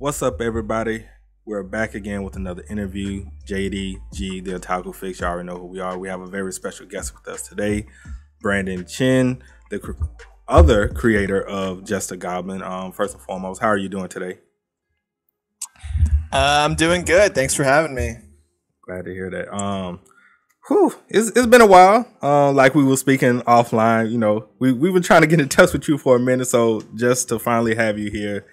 What's up, everybody? We're back again with another interview. JDG, the Otaku Fix. Y'all already know who we are. We have a very special guest with us today, Brandon Chin, the other creator of Just a Goblin. First and foremost, how are you doing today? I'm doing good. Thanks for having me. Glad to hear that. It's been a while. Like we were speaking offline, you know, we've been trying to get in touch with you for a minute, so just to finally have you here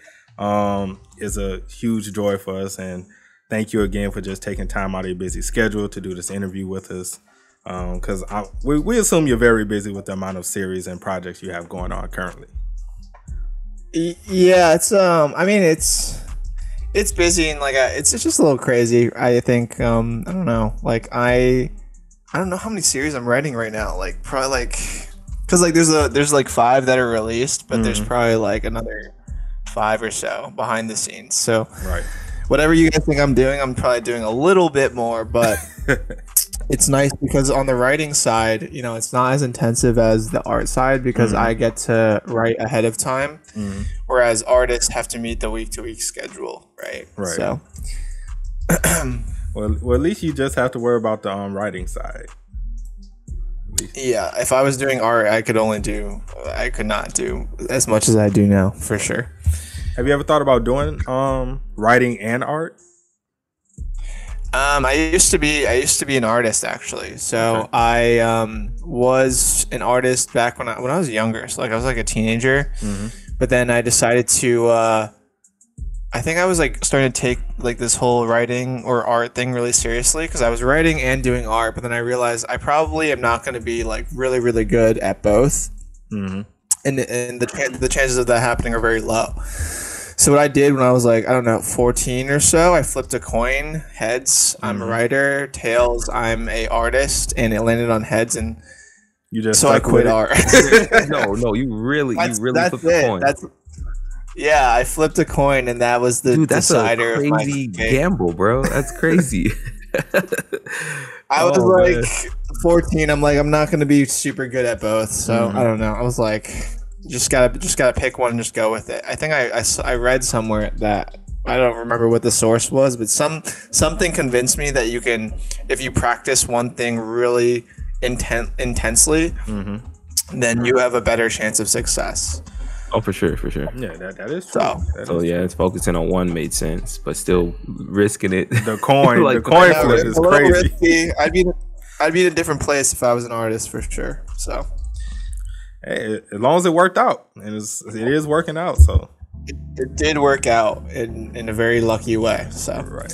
is a huge joy for us. And thank you again for just taking time out of your busy schedule to do this interview with us, because we assume you're very busy with the amount of series and projects you have going on currently. Yeah, it's I mean, it's busy, and like it's just a little crazy, I think. I don't know, like I don't know how many series I'm writing right now, like probably like, because like there's like 5 that are released, but there's probably like another 5 or so behind the scenes, so right, whatever you guys think I'm doing, I'm probably doing a little bit more, but it's nice because on the writing side, you know, it's not as intensive as the art side because I get to write ahead of time, whereas artists have to meet the week-to-week schedule, right? So well, at least you just have to worry about the writing side. Yeah, if I was doing art, I could not do as much as I do now, for sure. Have you ever thought about doing writing and art? I used to be an artist, actually. So okay. I was an artist back when I was younger. So like I was like a teenager, but then I decided to. I think I was like starting to take like this whole writing or art thing really seriously because I was writing and doing art, but then I realized I probably am not going to be like really, really good at both, and the chances of that happening are very low. So what I did when I was like, I don't know, 14 or so, I flipped a coin. Heads, I'm a writer. Tails, I'm a artist, and it landed on heads. And you just so I quit art. no, you really flipped a coin. Yeah, I flipped a coin, and that was the decider. That's a crazy gamble, bro. That's crazy. I was like 14. I'm like, I'm not going to be super good at both, so I don't know. I was like, just gotta pick one and just go with it. I think I read somewhere that, I don't remember what the source was, but something convinced me that you can, if you practice one thing really intensely, then you have a better chance of success. Oh, for sure. Yeah, that is true. So it's focusing on one made sense, but still risking it. The coin, like, the coin flip is crazy. Risky. I'd be in a different place if I was an artist, for sure. So, hey, as long as it worked out, and it is working out. So it did work out in a very lucky way. So right,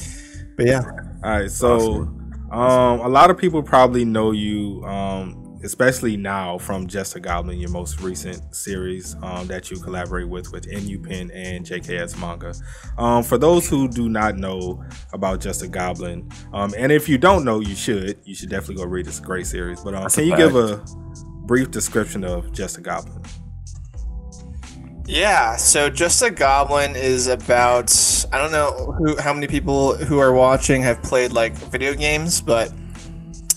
but yeah. All right, so a lot of people probably know you. Especially now from Just a Goblin, your most recent series that you collaborate with Nupin and JKS manga. For those who do not know about Just a Goblin, and if you don't know, you should definitely go read this great series. But can you give a brief description of Just a Goblin? Yeah, so Just a Goblin is about, I don't know how many people who are watching have played like video games, but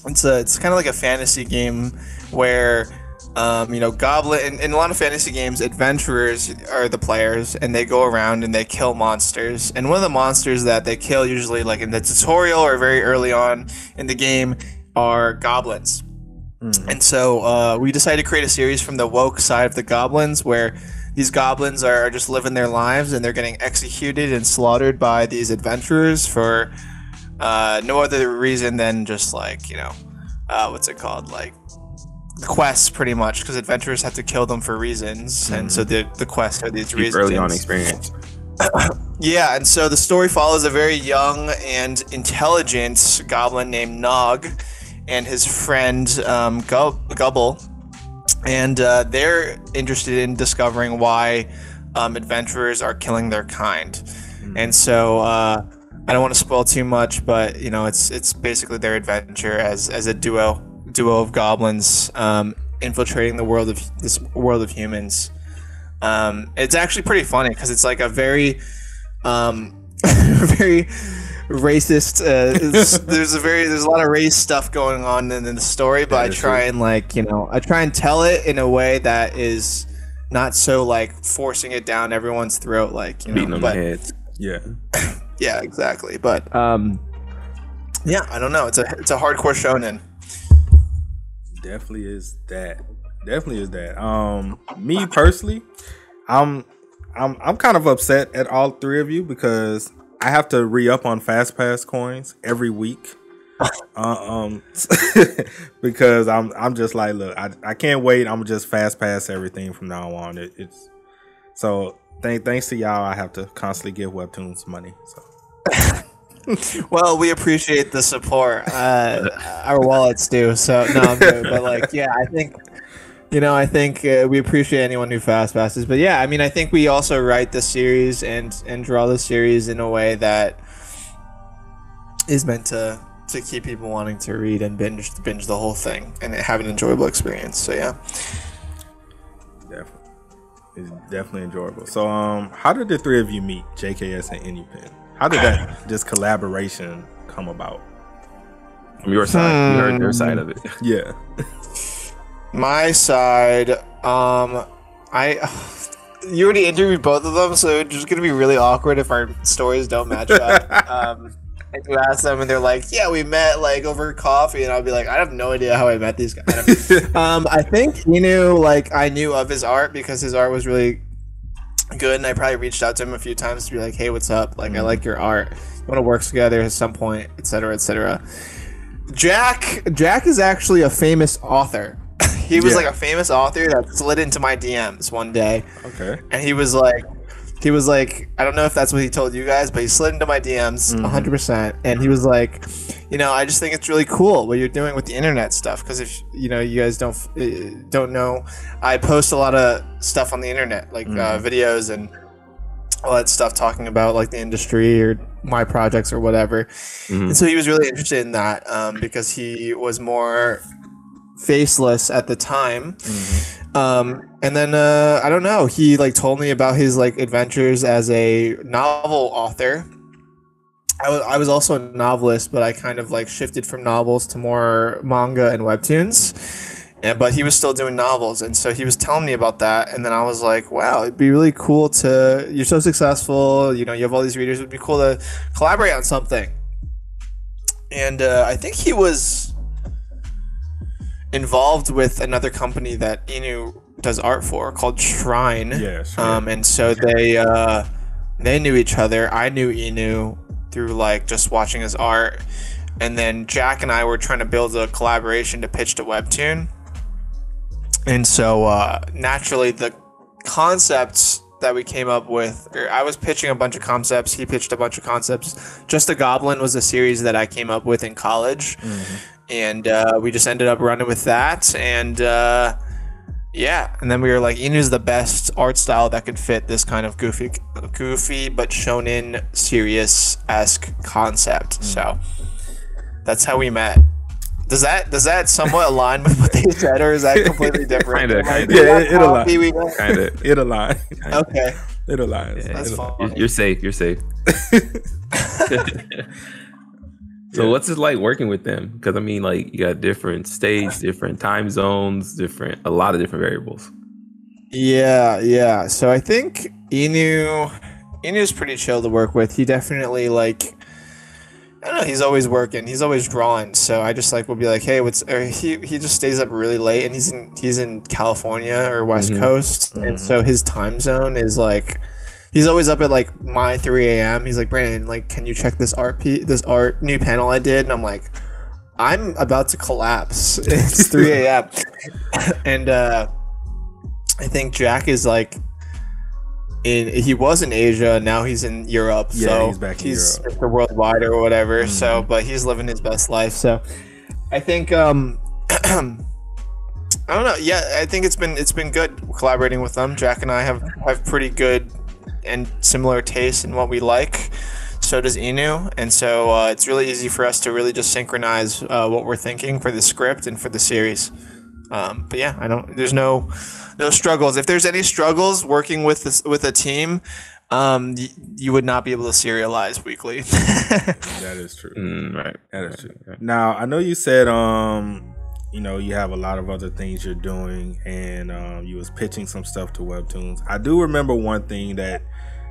it's kind of like a fantasy game where, you know, goblin, in a lot of fantasy games, adventurers are the players, and they go around and they kill monsters. And one of the monsters that they kill, usually like in the tutorial or very early on in the game, are goblins. And so we decided to create a series from the woke side of the goblins, where these goblins are just living their lives and they're getting executed and slaughtered by these adventurers for no other reason than just like, you know, what's it called, like quests, pretty much, because adventurers have to kill them for reasons, and so the quests are these reasons. Early on experience. Yeah, and so the story follows a very young and intelligent goblin named Nog and his friend Gubble, and they're interested in discovering why adventurers are killing their kind, and so I don't want to spoil too much, but you know, it's basically their adventure as a duo of goblins infiltrating the world of this world of humans. It's actually pretty funny because it's like a very very racist. There's a lot of race stuff going on in the story, but I try and tell it in a way that is not so like forcing it down everyone's throat, like, you know, but. Yeah. Yeah, exactly. But yeah, I don't know. It's a hardcore shonen. Definitely is that. Definitely is that. Me personally, I'm kind of upset at all three of you because I have to re-up on FastPass coins every week. Because I'm just like, look, I can't wait. I'm just FastPass everything from now on. It's so thanks to y'all, I have to constantly give Webtoons money. So. Well, we appreciate the support. Our wallets do. So no, I'm good. But like, yeah, I think we appreciate anyone who fast passes. But yeah, I mean, I think we also write the series and draw the series in a way that is meant to keep people wanting to read and binge the whole thing and have an enjoyable experience. So yeah, definitely, it's definitely enjoyable. So how did the three of you meet, JKS and Nupin? How did that this collaboration come about? From your side, you heard their side of it. Yeah. My side, you already interviewed both of them, so it's just gonna be really awkward if our stories don't match up. And you ask them, and they're like, "Yeah, we met like over coffee," and I'll be like, "I have no idea how I met these guys." I think I knew of his art because his art was really good, and I probably reached out to him a few times to be like, "Hey, what's up? Like, I like your art. You want to work together at some point, etc., etc." Jack is actually a famous author. He was like a famous author that slid into my DMs one day. Okay. And he was like, I don't know if that's what he told you guys, but he slid into my DMs 100%. And he was like, I just think it's really cool what you're doing with the internet stuff. Because if, you guys don't know, I post a lot of stuff on the internet, like videos and all that stuff talking about like the industry or my projects or whatever. And so he was really interested in that because he was more faceless at the time. And then I don't know, he like told me about his like adventures as a novel author. I was also a novelist, but I kind of like shifted from novels to more manga and webtoons, but he was still doing novels. And so he was telling me about that, and then I was like, wow, it'd be really cool to, you're so successful, you have all these readers, it'd be cool to collaborate on something. And I think he was involved with another company that Inu does art for called Shrine. Yes. And so they knew each other. I knew Inu through like just watching his art, and then Jack and I were trying to build a collaboration to pitch to Webtoon. And so naturally the concepts that we came up with, or I was pitching a bunch of concepts, he pitched a bunch of concepts. Just a Goblin was a series that I came up with in college. And we just ended up running with that, and and then we were like, Inu's the best art style that could fit this kind of goofy but shonen serious-esque concept. So that's how we met. Does that somewhat align with what they said, or is that completely different? Kinda. Yeah, it aligns. It aligns. Okay. It aligns. Yeah, that's fine. You're safe. You're safe. So what's it like working with them? Because I mean, like, you got different states, different time zones, a lot of different variables. Yeah. So I think Inu's pretty chill to work with. He definitely like, I don't know, he's always working, he's always drawing. So I just like will be like, hey, he just stays up really late, and he's in California or West Coast, and so his time zone is like, he's always up at like my 3 a.m. He's like, Brandon, like, can you check this new panel I did? And I'm like, I'm about to collapse. It's 3 a.m. And I think Jack is like, he was in Asia, now he's in Europe. Yeah, so he's back in Europe. Mr. Worldwide or whatever. So, but he's living his best life. So, I think I don't know. Yeah, I think it's been good collaborating with them. Jack and I have pretty good and similar tastes in what we like. So does Inu, and so it's really easy for us to really just synchronize what we're thinking for the script and for the series. But yeah, there's no struggles. If there's any struggles working with a team, you would not be able to serialize weekly. That is true. Right. That is true. Right. Now I know you said you have a lot of other things you're doing, and you was pitching some stuff to Webtoons. I do remember one thing that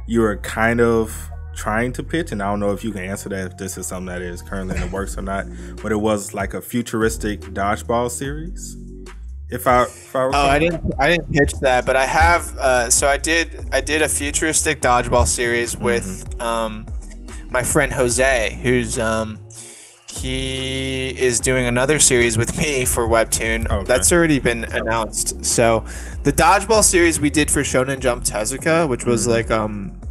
you were kind of trying to pitch, and I don't know if you can answer that, if this is something that is currently in the works or not, but it was like a futuristic dodgeball series. If I recall. Oh, I didn't pitch that, but I have so I did a futuristic dodgeball series with my friend Jose, who's he is doing another series with me for Webtoon. Okay. That's already been announced. So the dodgeball series we did for Shonen Jump Tezuka, which was like I want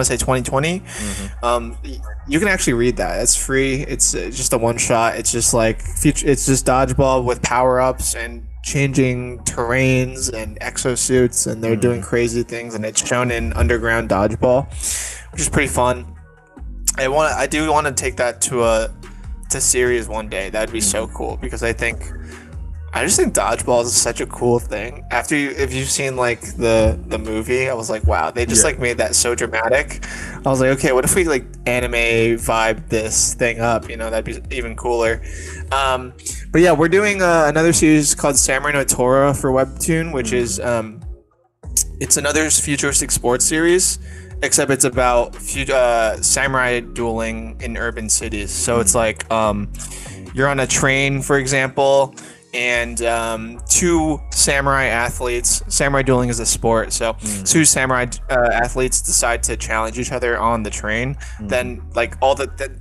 to say 2020. You can actually read that. It's free. It's just a one shot. It's just like it's just dodgeball with power ups and changing terrains and exosuits, and they're doing crazy things. And it's shown in underground dodgeball, which is pretty fun. I do want to take that to series one day. That'd be so cool, because I just think dodgeball is such a cool thing. If you've seen like the movie, I was like, wow, they just like made that so dramatic. I was like, okay, what if we like anime vibe this thing up? You know, that'd be even cooler. But yeah, we're doing another series called Samurai No Tora for Webtoon, which is it's another futuristic sports series, except it's about samurai dueling in urban cities. So it's like you're on a train, for example, and two samurai athletes. Samurai dueling is a sport, so two samurai athletes decide to challenge each other on the train. Then like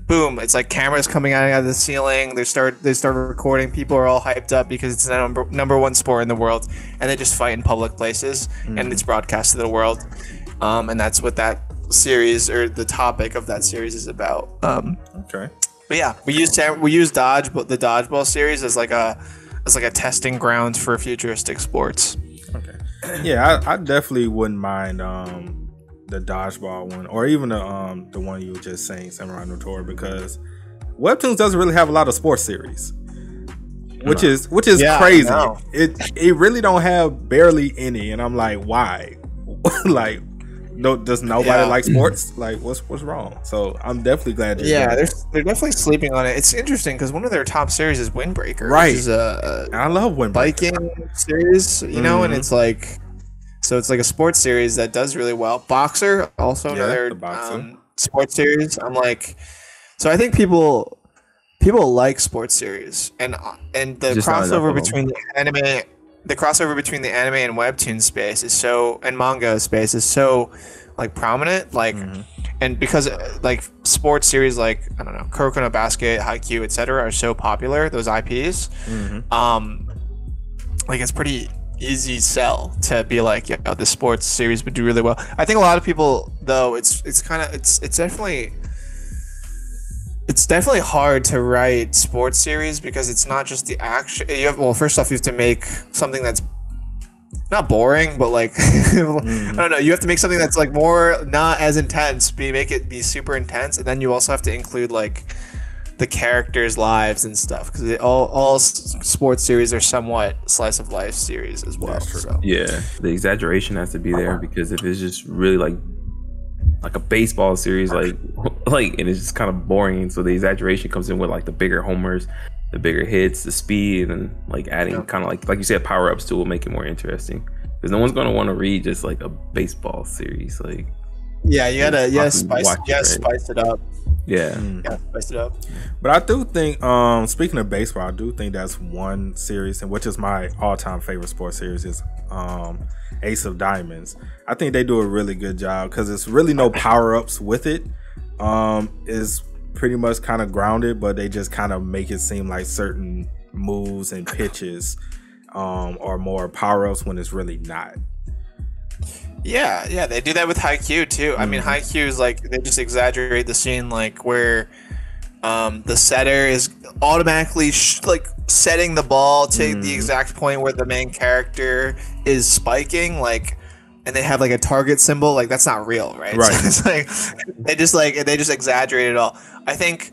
boom, it's like cameras coming out of the ceiling. They start recording. People are all hyped up because it's the number one sport in the world, and they just fight in public places, and it's broadcast to the world. And that's what that series, or the topic of that series, is about. Okay. But yeah, we use the dodgeball series as like a testing ground for futuristic sports. Okay. Yeah, I definitely wouldn't mind the dodgeball one, or even the one you were just saying, Samurai No Tora, because Webtoons doesn't really have a lot of sports series, which is crazy. It really don't have barely any, and I'm like, why? Like, no, does nobody like sports? Like, what's wrong? So I'm definitely glad. They're definitely sleeping on it. It's interesting because one of their top series is Wind Breaker, right? Which is I love Wind Breaker biking series, you know, and it's like, so it's like a sports series that does really well. Boxer, also another sports series. I'm like, so I think people like sports series, and the crossover between the anime. The crossover between the anime and webtoon space is so, and manga space is so, like, prominent, like, and because like sports series like, I don't know, Kuroko no Basket, Haikyuu, etc. are so popular, those IPs, like it's pretty easy sell to be like, yeah, the sports series would do really well. I think a lot of people though, it's definitely hard to write sports series because it's not just the action. First off, you have to make something that's not boring, but like, I don't know. You have to make something that's like more, not as intense, but you make it be super intense. And then you also have to include like the characters' lives and stuff. Cause all sports series are somewhat slice of life series as well. So. Yeah. The exaggeration has to be there, because if it's just really like a baseball series, like, and it's just kind of boring. So the exaggeration comes in with like the bigger homers, the bigger hits, the speed, and like adding kind of like you said, power ups to will make it more interesting, because no one's gonna want to read just like a baseball series. Like, yeah, you gotta spice it up. Yeah, spice it up. But I do think, speaking of baseball, I do think that's one series, and which is my all-time favorite sports series, is Ace of Diamonds. I think they do a really good job because it's really no power-ups with it. Is pretty much kind of grounded, but they just kind of make it seem like certain moves and pitches are more power-ups when it's really not. Yeah, they do that with Haikyuu too. I mean, Haikyuu is like, they just exaggerate the scene, like where the setter is automatically like setting the ball to the exact point where the main character is spiking, like, and they have like a target symbol, like that's not real, right? So it's like they just exaggerate it all. I think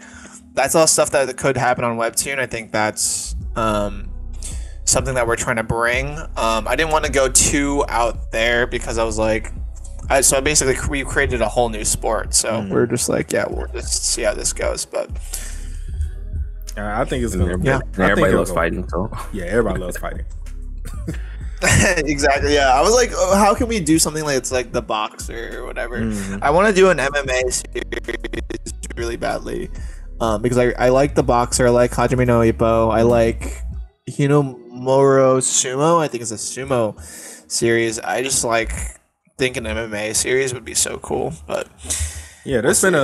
that's all stuff that could happen on Webtoon. I think that's something that we're trying to bring. I didn't want to go too out there because I was like, so basically we created a whole new sport. So we're just like, yeah, we'll just see how this goes. But I think it's gonna. Yeah, everybody loves fighting. So yeah, everybody loves fighting. Exactly. Yeah, I was like, oh, how can we do something like it's like the Boxer or whatever? Mm-hmm. I want to do an MMA series really badly, because I like the Boxer. I like Hajime no Ippo. I like Hinomoro Sumo. I think it's a sumo series. I just like think an MMA series would be so cool. But yeah, there's been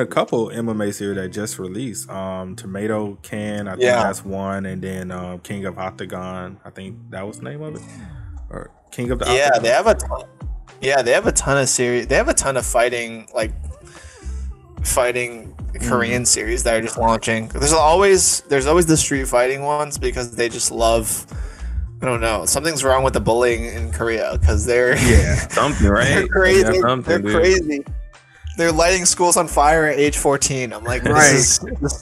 a couple MMA series that just released. Tomato Can, I think that's one, and then King of Octagon. I think that was the name of it, or King of the Octagon. They have a ton of series. They have a ton of fighting Korean series that are just launching. There's always the street fighting ones because they just love. I don't know. Something's wrong with the bullying in Korea because they're something right. They're crazy. They're crazy. They're lighting schools on fire at age 14. I'm like, this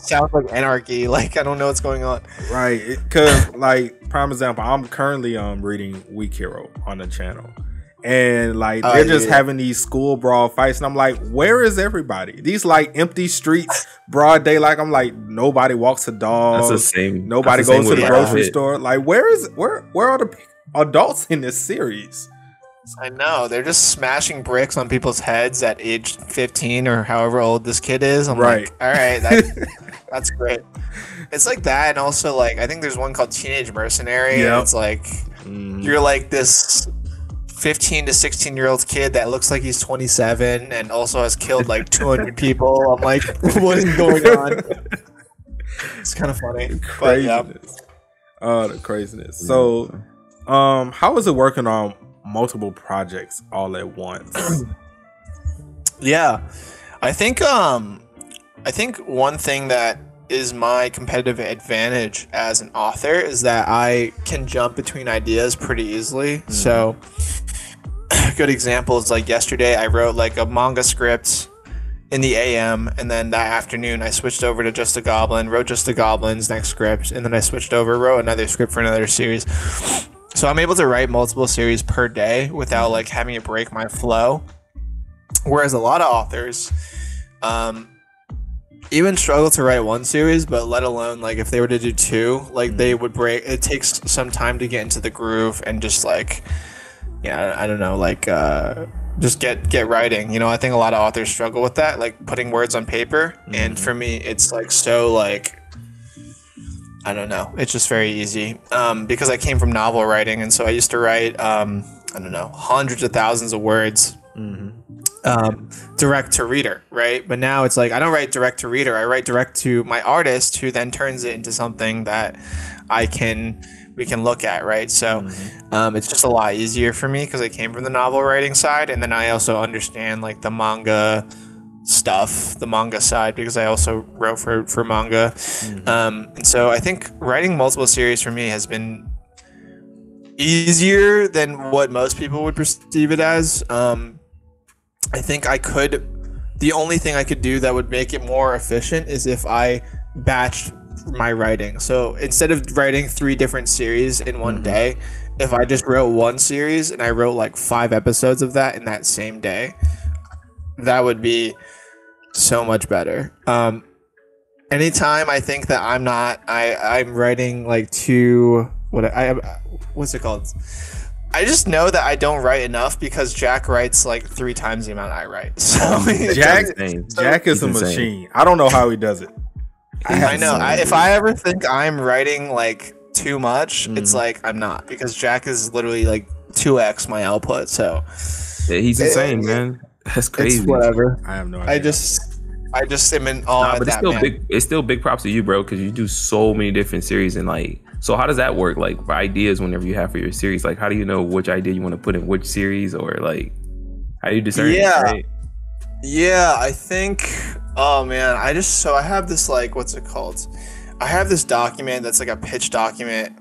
sounds like anarchy. Like I don't know what's going on. Right, because like prime example, I'm currently reading Weak Hero on the channel. And like they're just having these school brawl fights, and I'm like, where is everybody? These like empty streets, broad daylight. I'm like, nobody walks a dog. That's the same. Nobody goes to the grocery store. Like, where are the adults in this series? I know they're just smashing bricks on people's heads at age 15 or however old this kid is. I'm like, all right, that's great. It's like that, and also like I think there's one called Teenage Mercenary, and it's like you're like this 15 to 16-year-old kid that looks like he's 27 and also has killed like 200 people. I'm like, what is going on? It's kind of funny. Craziness. The craziness. So, how is it working on multiple projects all at once? Yeah, I think one thing that is my competitive advantage as an author is that I can jump between ideas pretty easily. So good example is like yesterday I wrote like a manga script in the AM, and then that afternoon I switched over to Just a Goblin, wrote Just a Goblin's next script, and then I switched over, wrote another script for another series. So I'm able to write multiple series per day without like having it break my flow, whereas a lot of authors even struggle to write one series, but let alone like if they were to do two, like they would break. It takes some time to get into the groove and just like, I don't know, like just get writing. I think a lot of authors struggle with that, like putting words on paper. And for me, it's like so like, I don't know, it's just very easy because I came from novel writing, and so I used to write I don't know, hundreds of thousands of words. Direct to reader, right? But now it's like I don't write direct to reader, I write direct to my artist, who then turns it into something that we can look at, right? So it's just a lot easier for me because I came from the novel writing side, and then I also understand like the manga stuff, the manga side, because I also wrote for manga. And so I think writing multiple series for me has been easier than what most people would perceive it as. I think the only thing I could do that would make it more efficient is if I batched my writing. So instead of writing 3 different series in one day, if I just wrote one series and I wrote like 5 episodes of that in that same day, that would be so much better. Anytime I think that I'm writing like 2, what's it called? I just know that I don't write enough because Jack writes like 3 times the amount I write. So Jack is a machine. I don't know how he does it. I know. If I ever think I'm writing like too much, it's like I'm not, because Jack is literally like 2x my output. So yeah, he's insane, man. That's crazy. It's whatever. I have no idea. I just am in awe at that, man. It's still big props to you, bro, because you do so many different series and like. So how does that work? Like for ideas, whenever you have for your series, like how do you know which idea you want to put in which series, or like how do you discern? Yeah, right? Yeah. I think. Oh man, I have this like, what's it called? I have this document that's like a pitch document,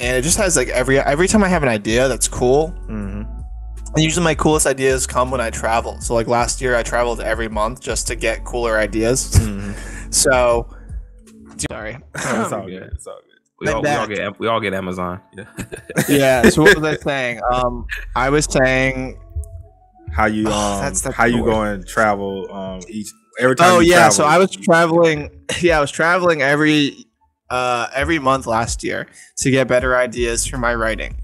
and it just has like every time I have an idea that's cool. And usually my coolest ideas come when I travel. So like last year I traveled every month just to get cooler ideas. So sorry, it's all good. It's all good. We all get Amazon. Yeah. So what was I saying? I was saying how you how you go and travel every time. Oh yeah. Travel. So I was traveling. Yeah, I was traveling every month last year to get better ideas for my writing.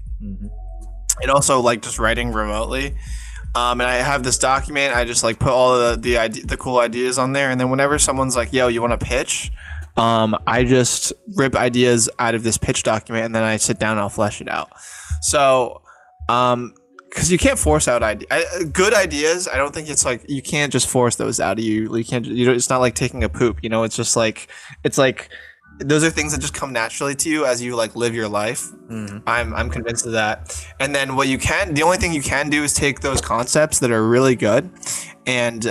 and also like just writing remotely. And I have this document. I just like put all the cool ideas on there, and then whenever someone's like, "Yo, you want to pitch?" I just rip ideas out of this pitch document, and then I sit down and I'll flesh it out. So, because you can't force out good ideas. I don't think it's like you can't just force those out of you. You can't. You know, it's not like taking a poop. You know, it's just like those are things that just come naturally to you as you like live your life. I'm convinced of that. And then what you can, the only thing you can do is take those concepts that are really good and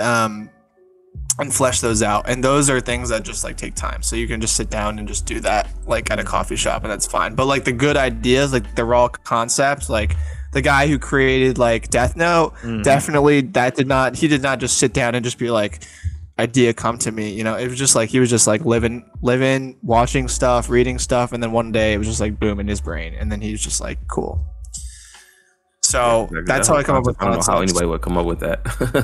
flesh those out. And those are things that just like take time. So you can just sit down and just do that like at a coffee shop, and that's fine. But like the good ideas, like the raw concepts, like the guy who created like Death Note, definitely he did not just sit down and just be like, idea come to me, you know. It was just like he was just like living, watching stuff, reading stuff, and then one day it was just like boom in his brain, and then he was just like cool. So yeah, that's how I come up with. I don't know how anybody would come up with that.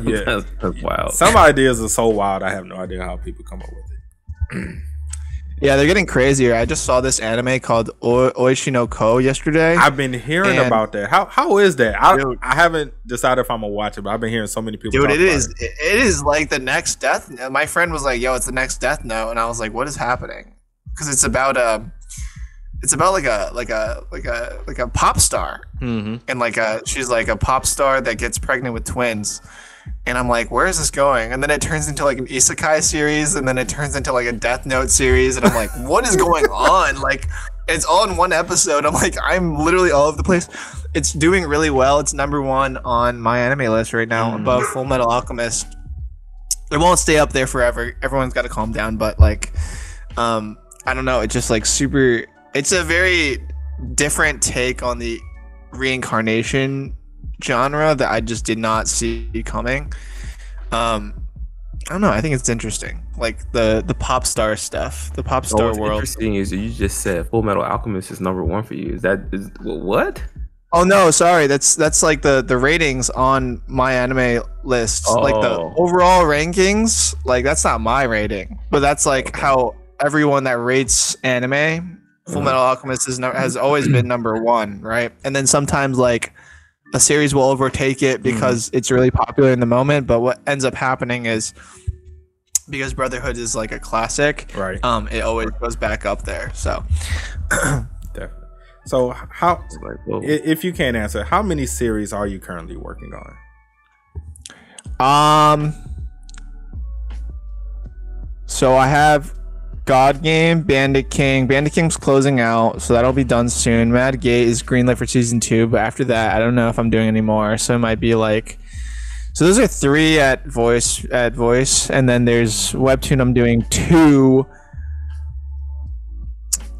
Yeah, that's wild. Some ideas are so wild. I have no idea how people come up with it. Yeah, they're getting crazier. I just saw this anime called Oishi no Ko yesterday. I've been hearing about that. How is that? I haven't decided if I'm gonna watch it, but I've been hearing so many people. Dude, it is like the next Death Note. My friend was like, "Yo, it's the next Death Note," and I was like, "What is happening?" Because it's about like a pop star, and she's like a pop star that gets pregnant with twins. And I'm like, where is this going? And then it turns into like an isekai series, and then it turns into like a Death Note series, and I'm like, what is going on? Like, it's all in one episode. I'm like, I'm literally all over the place. It's doing really well. It's #1 on my anime list right now, above Fullmetal Alchemist. It won't stay up there forever. Everyone's got to calm down, but like, I don't know. It's just like super. It's a very different take on the reincarnation genre that I just did not see coming. I don't know, I think it's interesting, like the pop star stuff, the pop star world. Interesting is you just said Fullmetal Alchemist is #1 for you. Is that what? Oh no, sorry, that's like the ratings on my anime list. Like the overall rankings, like that's not my rating, but that's like how everyone that rates anime, Fullmetal Alchemist has always been #1, right? And then sometimes like a series will overtake it because it's really popular in the moment, but what ends up happening is because Brotherhood is like a classic, right? It always goes back up there. So definitely. So how, if you can't answer, how many series are you currently working on? So I have God Game, Bandit King. Bandit King's closing out, so that'll be done soon. Mad Gate is greenlit for season 2, but after that, I don't know if I'm doing any more. So it might be like, so those are 3 at voice, and then there's Webtoon. I'm doing 2.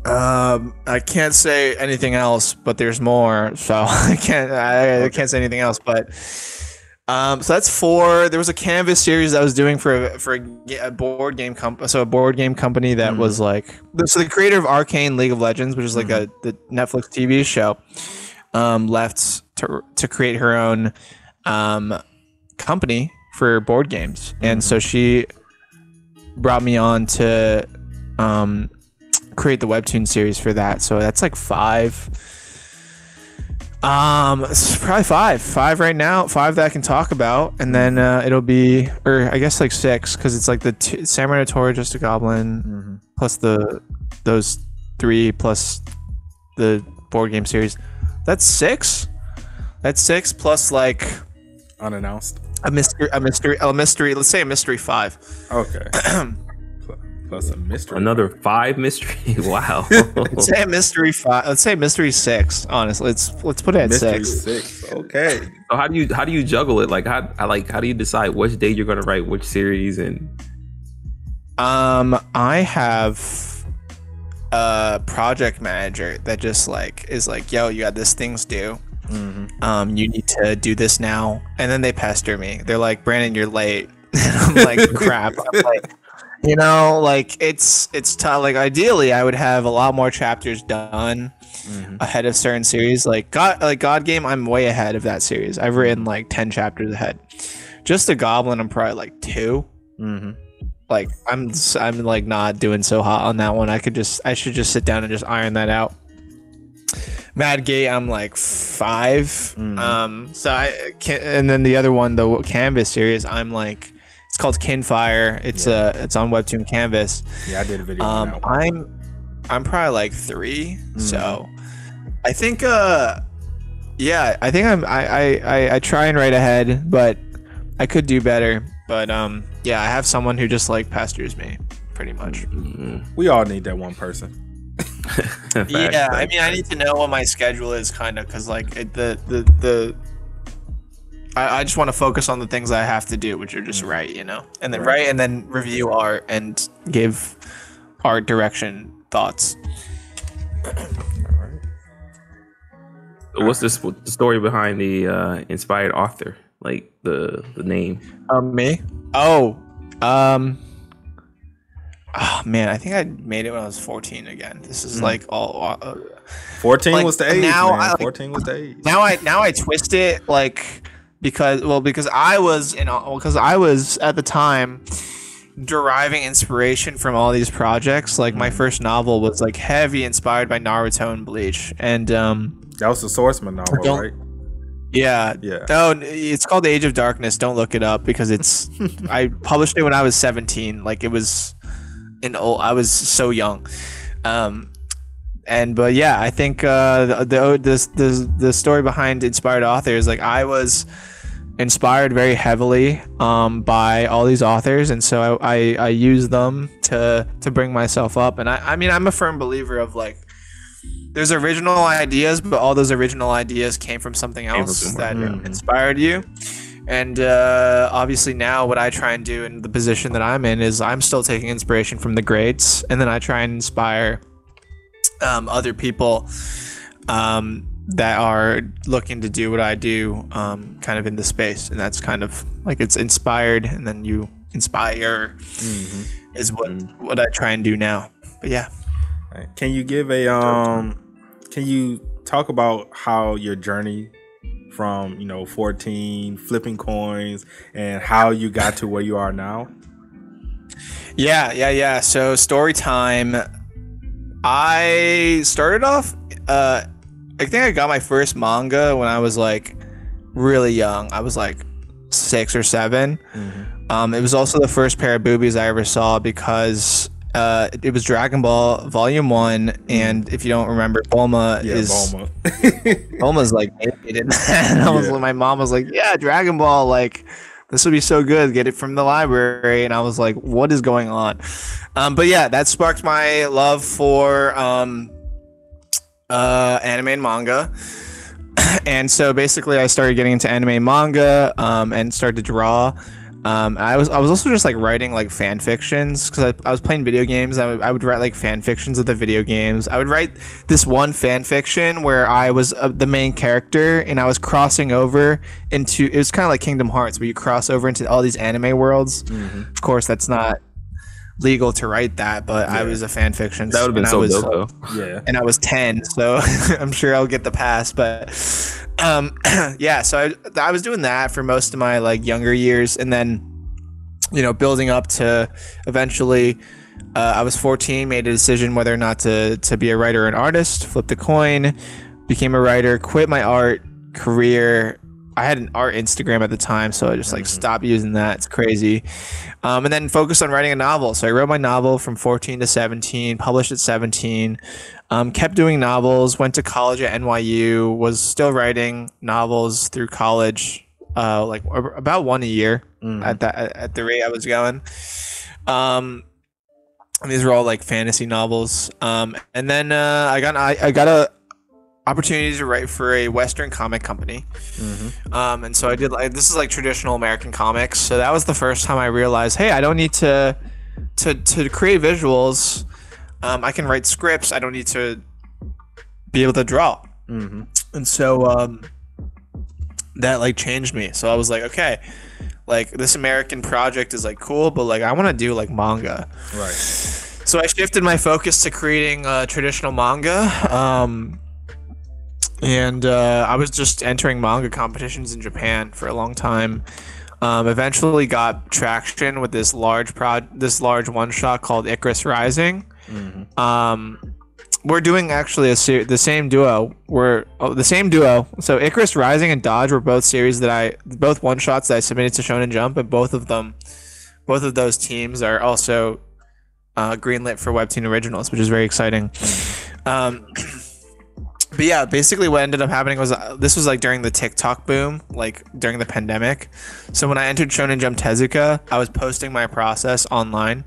I can't say anything else, but there's more, so I can't say anything else, but. So that's 4. There was a canvas series I was doing for a board game company. So a board game company that was like, so the creator of Arcane League of Legends, which is like the Netflix TV show, left to create her own company for board games, and so she brought me on to create the webtoon series for that. So that's like 5. It's probably five right now, 5 that I can talk about, and then it'll be, or I guess like 6, because it's like the Samurai No Tora, Just a Goblin, plus those 3 plus the board game series. That's 6. That's 6 plus like unannounced a mystery. Let's say a mystery 5. Okay. Plus a mystery. Another 5 mystery. Wow. Let's say a mystery 5. Let's say mystery 6. Honestly, let's put it at mystery 6. Okay. So how do you juggle it? Like how do you decide which day you're gonna write which series? And I have a project manager that just like is like, yo, you got this thing's due. You need to do this now. And then they pester me. They're like, Brandon, you're late. And I'm like, crap. I'm like, you know, like it's tough. Like ideally, I would have a lot more chapters done ahead of certain series. Like God Game, I'm way ahead of that series. I've written like 10 chapters ahead. Just a Goblin, I'm probably like 2. Like I'm like not doing so hot on that one. I should just sit down and just iron that out. Mad Gate, I'm like 5. Mm. So I can, and then the other one, the Canvas series, I'm like, it's called Kinfire. It's it's on Webtoon Canvas. Yeah, I did a video. On that one. I'm probably like 3. Mm. So I think I try and write ahead, but I could do better. But I have someone who just like pesters me pretty much. Mm-hmm. We all need that one person. Yeah, I mean, I need to know what my schedule is, kind of, because like I just want to focus on the things I have to do, which are just write, you know, and then write and then review art and give art direction thoughts. What's the story behind the inspired author, like the name? Me? Oh man, I think I made it when I was 14 again. This is like all 14 like, was the age. Now, man. 14 was the age. Now I twist it like because I was at the time deriving inspiration from all these projects. Like my first novel was like heavy inspired by Naruto and Bleach, and that was the Swordsman novel, right? Yeah. Oh, it's called The Age of Darkness. Don't look it up because it's. I published it when I was 17. Like it was. I was so young, and but yeah, I think the story behind inspired authors, like I was inspired very heavily by all these authors, and so I use them to bring myself up. And I mean, I'm a firm believer of like there's original ideas, but all those original ideas came from something else that inspired you. And obviously now what I try and do in the position that I'm in is I'm still taking inspiration from the greats, and then I try and inspire other people that are looking to do what I do, kind of in the space. And that's kind of like it's inspired, and then you inspire is what I try and do now. But yeah. Can you give a can you talk about how your journey from 14 flipping coins and how you got to where you are now? Yeah. So story time. I started off. I think I got my first manga when I was like really young. I was like 6 or 7. Mm-hmm. It was also the first pair of boobies I ever saw because it was Dragon Ball Volume 1, and if you don't remember, Bulma is... Bulma. Bulma's like... My mom was like, yeah, Dragon Ball, like, this would be so good. Get it from the library. And I was like, what is going on? But yeah, that sparked my love for anime and manga. And so basically, I started getting into anime and manga and started to draw. I was also just like writing like fan fictions because I was playing video games. I would write like fan fictions of the video games. I would write this one fan fiction where I was the main character, and I was crossing over into, it was kind of like Kingdom Hearts where you cross over into all these anime worlds. Mm-hmm. Of course, that's not legal to write that, but I was a fan fiction. That would have been so dope though. Yeah. And I was 10, so I'm sure I'll get the pass, but so I was doing that for most of my like younger years, and then building up to eventually I was 14, made a decision whether or not to be a writer or an artist, flipped a coin, became a writer, quit my art career. I had an art Instagram at the time, so I just like stopped using that. It's crazy. And then focused on writing a novel. So I wrote my novel from 14 to 17, published at 17, kept doing novels, went to college at NYU, was still writing novels through college, like about one a year at the rate I was going. And these were all like fantasy novels. And then I got a opportunity to write for a Western comic company. And so I did, like, this is like traditional American comics, so that was the first time I realized, hey, I don't need to create visuals. I can write scripts. I don't need to be able to draw. And so that like changed me. So I was like, okay, like this American project is like cool, but like I want to do like manga, right? So I shifted my focus to creating traditional manga. And I was just entering manga competitions in Japan for a long time. Eventually got traction with this large one shot called Icarus Rising, We're doing actually the same duo. So Icarus Rising and Dodge were both series that both one shots that I submitted to Shonen Jump, and both of those teams are also greenlit for Webtoon Originals, which is very exciting. But yeah, basically what ended up happening was this was like during the TikTok boom, like during the pandemic. So when I entered Shonen Jump Tezuka, I was posting my process online,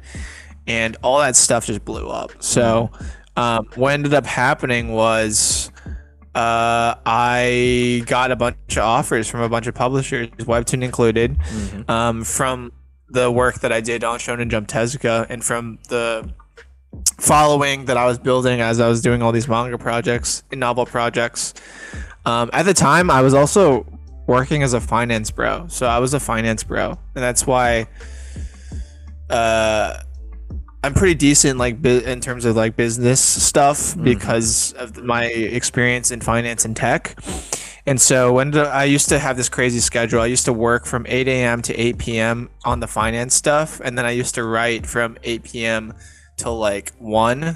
and all that stuff just blew up. So. What ended up happening was I got a bunch of offers from a bunch of publishers, Webtoon included, from the work that I did on Shonen Jump Tezuka and from the following that I was building as I was doing all these manga projects and novel projects. At the time, I was also working as a finance bro. So I was a finance bro. And that's why... I'm pretty decent like in terms of like business stuff because of my experience in finance and tech. And so when I used to have this crazy schedule, I used to work from 8 a.m. to 8 p.m. on the finance stuff. And then I used to write from 8 p.m. till like 1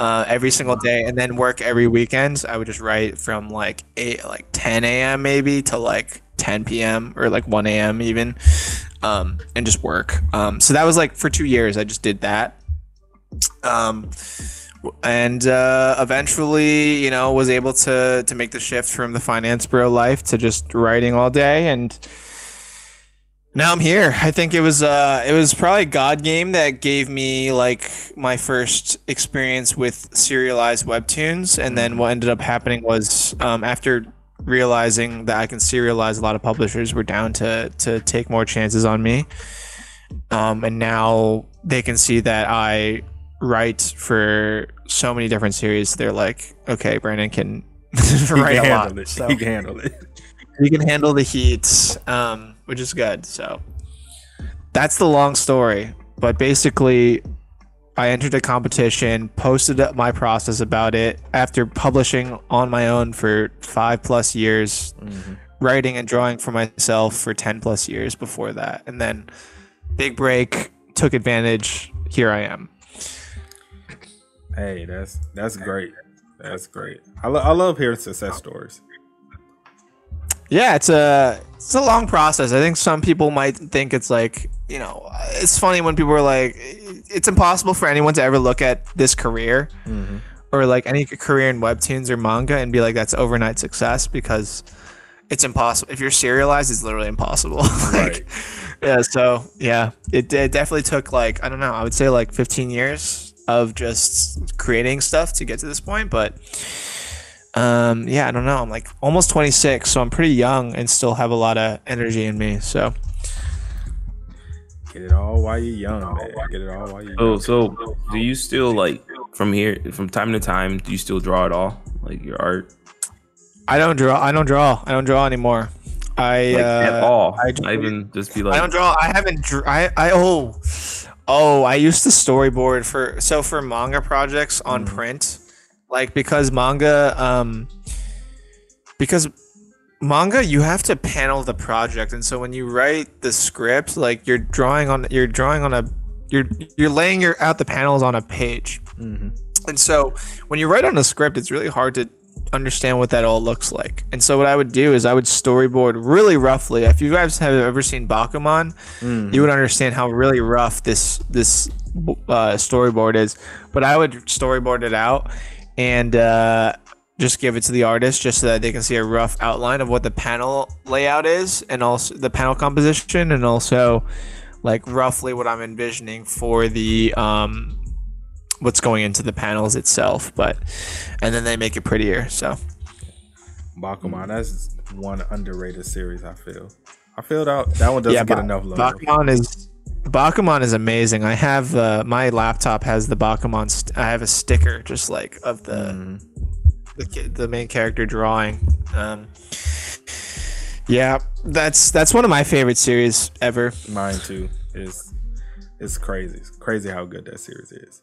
every single day, and then work every weekend. I would just write from like 10 a.m. maybe to like 10 p.m. or like 1 a.m. even. And just work. So that was like for 2 years, I just did that. And eventually, you know, was able to make the shift from the finance bro life to just writing all day. And now I'm here. I think it was probably God Game that gave me like my first experience with serialized webtoons. And then what ended up happening was, after realizing that I can serialize, a lot of publishers were down to take more chances on me, and now they can see that I write for so many different series. They're like, okay, Brandon can write a lot. He can handle it. He can handle the heat, which is good. So that's the long story, but basically I entered a competition, posted up my process about it after publishing on my own for 5+ years, writing and drawing for myself for 10+ years before that. And then big break, took advantage. Here I am. Hey, that's great. That's great. I love hearing success stories. Yeah, it's a long process. I think some people might think it's like, you know, it's funny when people are like, it's impossible for anyone to ever look at this career or like any career in webtoons or manga and be like, that's overnight success, because it's impossible. If you're serialized, it's literally impossible. Like, yeah. So yeah, it definitely took like, I don't know, I would say like 15 years of just creating stuff to get to this point. But yeah, I don't know. I'm like almost 26, so I'm pretty young and still have a lot of energy in me. So get it all while you're young, man. Get it all while you're young. So do you still like from time to time? Do you still draw at all, like your art? I don't draw anymore. I like, at all. I even just be like, I don't draw. I haven't. I used to storyboard for manga projects on print. Like, because manga, you have to panel the project, and so when you write the script, like you're laying out the panels on a page, and so when you write on a script, it's really hard to understand what that all looks like. And so what I would do is I would storyboard really roughly. If you guys have ever seen Bakuman, you would understand how really rough this storyboard is. But I would storyboard it out and just give it to the artist just so that they can see a rough outline of what the panel layout is, and also the panel composition, and also like roughly what I'm envisioning for the what's going into the panels itself. But and then they make it prettier. So Bakuman, that's one underrated series. I feel that one doesn't get enough love. Bakuman is amazing. I have my laptop has the Bakuman. I have a sticker just like of the main character drawing. Yeah, that's one of my favorite series ever. Mine too. It's crazy. It's crazy how good that series is.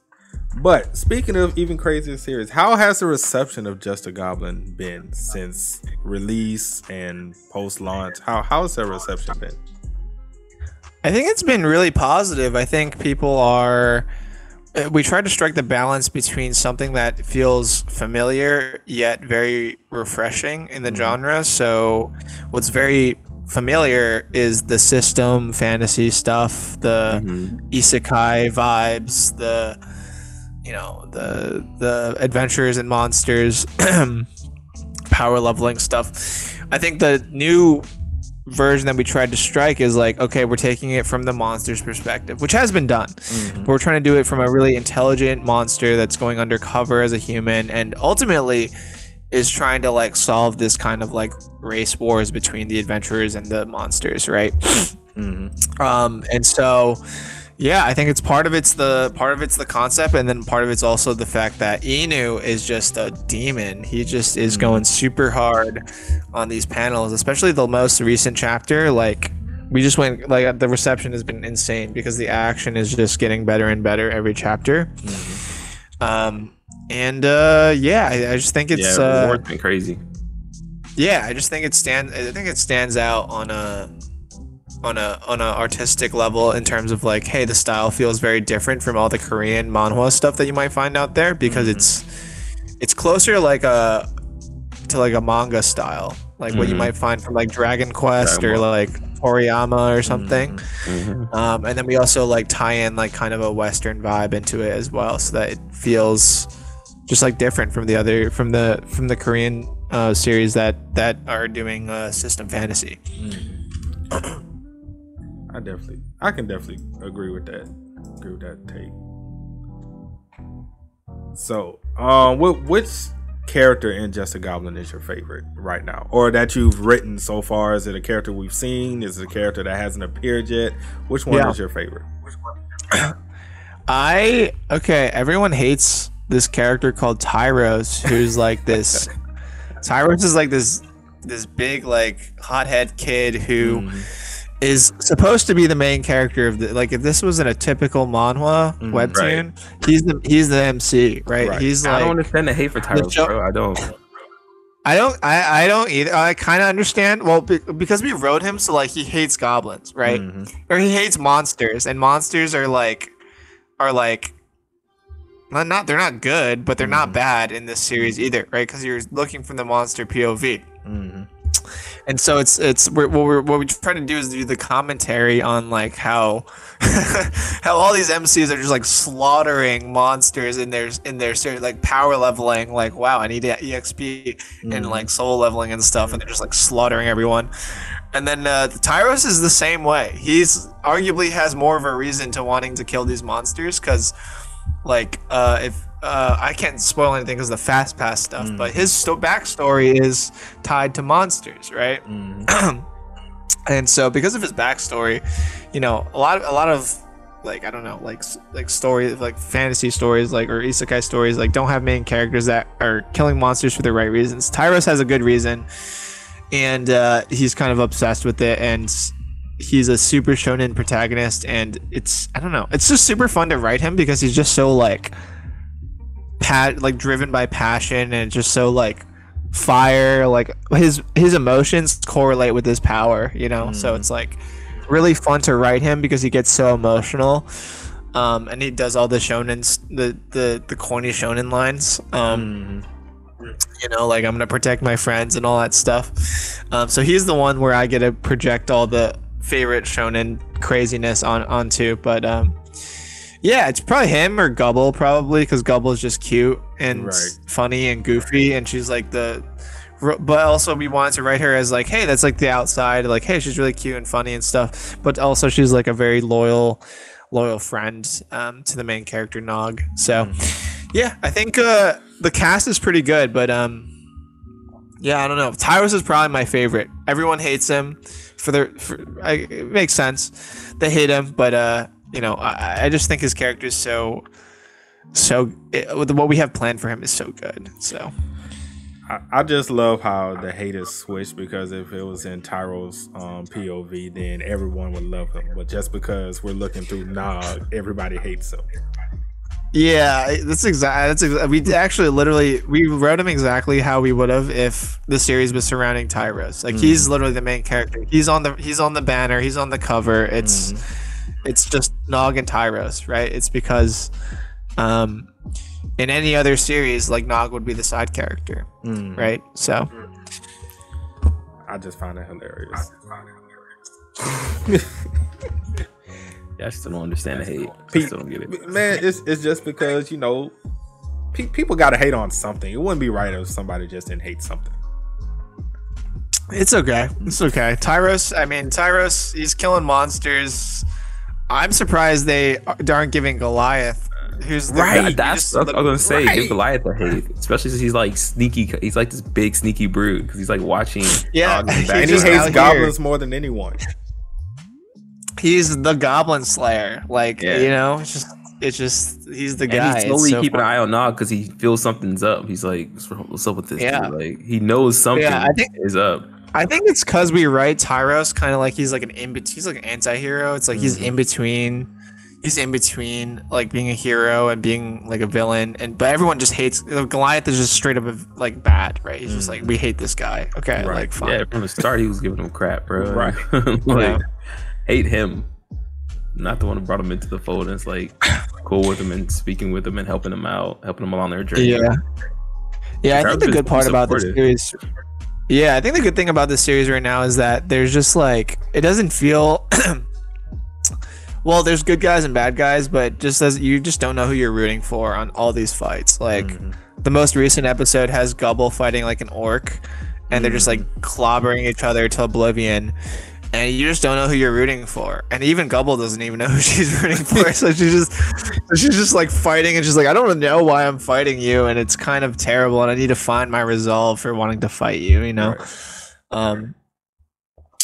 But speaking of even crazier series, how has the reception of Just a Goblin been since release and post launch? How has that reception been? I think it's been really positive. I think people are we tried to strike the balance between something that feels familiar yet very refreshing in the genre. So what's very familiar is the system fantasy stuff, the isekai vibes, the, you know, the adventures and monsters, power leveling stuff. I think the new version that we tried to strike is like, okay, we're taking it from the monster's perspective, which has been done, but we're trying to do it from a really intelligent monster that's going undercover as a human and ultimately is trying to like solve this kind of like race wars between the adventurers and the monsters, right? And so yeah, I think it's part of it's the concept, and then part of it's also the fact that Inu is just a demon. He just is going super hard on these panels, especially the most recent chapter. Like, we just went, like, the reception has been insane because the action is just getting better and better every chapter. Yeah, I just think it's it's been crazy. Yeah, I just think it stands out on a artistic level in terms of like, hey, the style feels very different from all the Korean manhwa stuff that you might find out there, because it's closer like to a manga style, like what you might find from like Dragon Quest or like Toriyama or something. And then we also like tie in like kind of a Western vibe into it as well, so that it feels just like different from the other from the Korean series that are doing system fantasy. I can definitely agree with that. Agree with that take. So, which character in Just a Goblin is your favorite right now, or that you've written so far? Is it a character we've seen? Is it a character that hasn't appeared yet? Which one is your favorite? Everyone hates this character called Tyros, who's like this. Tyros is like this big like hothead kid who. Is supposed to be the main character of the, like, if this wasn't a typical manhwa webtoon, he's the MC, right? He's like, I don't understand the hate for Tyros, bro. I don't either. I kind of understand. Well, because we wrote him, so like he hates goblins, right? Or he hates monsters, and monsters are like they're not good, but they're not bad in this series either, right? Because you're looking from the monster POV. And so what we try to do is do the commentary on like how all these MCs are just like slaughtering monsters in their series, like power leveling, like, wow, I need EXP and like soul leveling and stuff, and they're just like slaughtering everyone. And then Tyros is the same way. He's arguably has more of a reason to wanting to kill these monsters, because like if I can't spoil anything because of the fast pass stuff, but his backstory is tied to monsters, right? And so because of his backstory, you know, a lot of like, I don't know, like stories, like fantasy stories, like, or isekai stories, like, don't have main characters that are killing monsters for the right reasons. Tyros has a good reason, and he's kind of obsessed with it, and he's a super shonen protagonist, and it's, I don't know, it's just super fun to write him because he's just so like driven by passion, and just so like fire, like his emotions correlate with his power, you know. So it's like really fun to write him because he gets so emotional, and he does all the shonens, the corny shonen lines, you know, like, I'm gonna protect my friends and all that stuff. So he's the one where I get to project all the favorite shonen craziness onto, but yeah, it's probably him or Gubble, probably, because Gubble is just cute and funny and goofy, and she's like but also we wanted to write her as like, hey, that's like the outside, like, hey, she's really cute and funny and stuff, but also she's like a very loyal friend to the main character Nog. So yeah, I think the cast is pretty good, but yeah, I don't know. Tyros is probably my favorite. Everyone hates him it makes sense. They hate him, but you know, I just think his character is what we have planned for him is so good. So I just love how the haters switched, because if it was in Tyros' POV, then everyone would love him. But just because we're looking through Nog, everybody hates him. Yeah, we wrote him exactly how we would have if the series was surrounding Tyros. Like, he's literally the main character. He's on the banner. He's on the cover. It's just Nog and Tyros, right? It's because In any other series, like, Nog would be the side character, right? So I just find it hilarious. I still don't understand the hate. I still don't get it. Man, it's just because, you know, people got to hate on something. It wouldn't be right if somebody just didn't hate something. It's okay. It's okay. Tyros, I mean, Tyros, he's killing monsters. I'm surprised they aren't giving Goliath, who's the right guy. That's what I was going to say. Right. Give Goliath a hate, especially since he's like sneaky. He's like this big sneaky brute because he's like watching. Yeah, and he hates goblins more than anyone. He's the goblin slayer. Like, you know, it's just he's the guy. And he's slowly keeping an eye on Nog because he feels something's up. He's like, what's up with this? Yeah. Like, he knows something is up. I think it's because we write Tyros kind of like he's like an he's like an anti-hero. It's like he's in between like being a hero and being like a villain, but everyone just hates Goliath. Is just straight up like bad, right? He's just like, we hate this guy. Okay, right. Like, fine. Yeah, from the start he was giving him crap, bro. Right, like, hate him, not the one who brought him into the fold. And it's like cool with him and speaking with him and helping him along their journey. Yeah, I think the good part about this series. Yeah, I think the good thing about this series right now is that there's just like, it doesn't feel well, there's good guys and bad guys, but just as you just don't know who you're rooting for on all these fights. Like the most recent episode has Gubble fighting like an orc, and they're just like clobbering each other to oblivion, and you just don't know who you're rooting for. And even Gubble doesn't even know who she's rooting for. So she's just like fighting, and she's like, I don't know why I'm fighting you, and it's kind of terrible, and I need to find my resolve for wanting to fight you, you know? Right.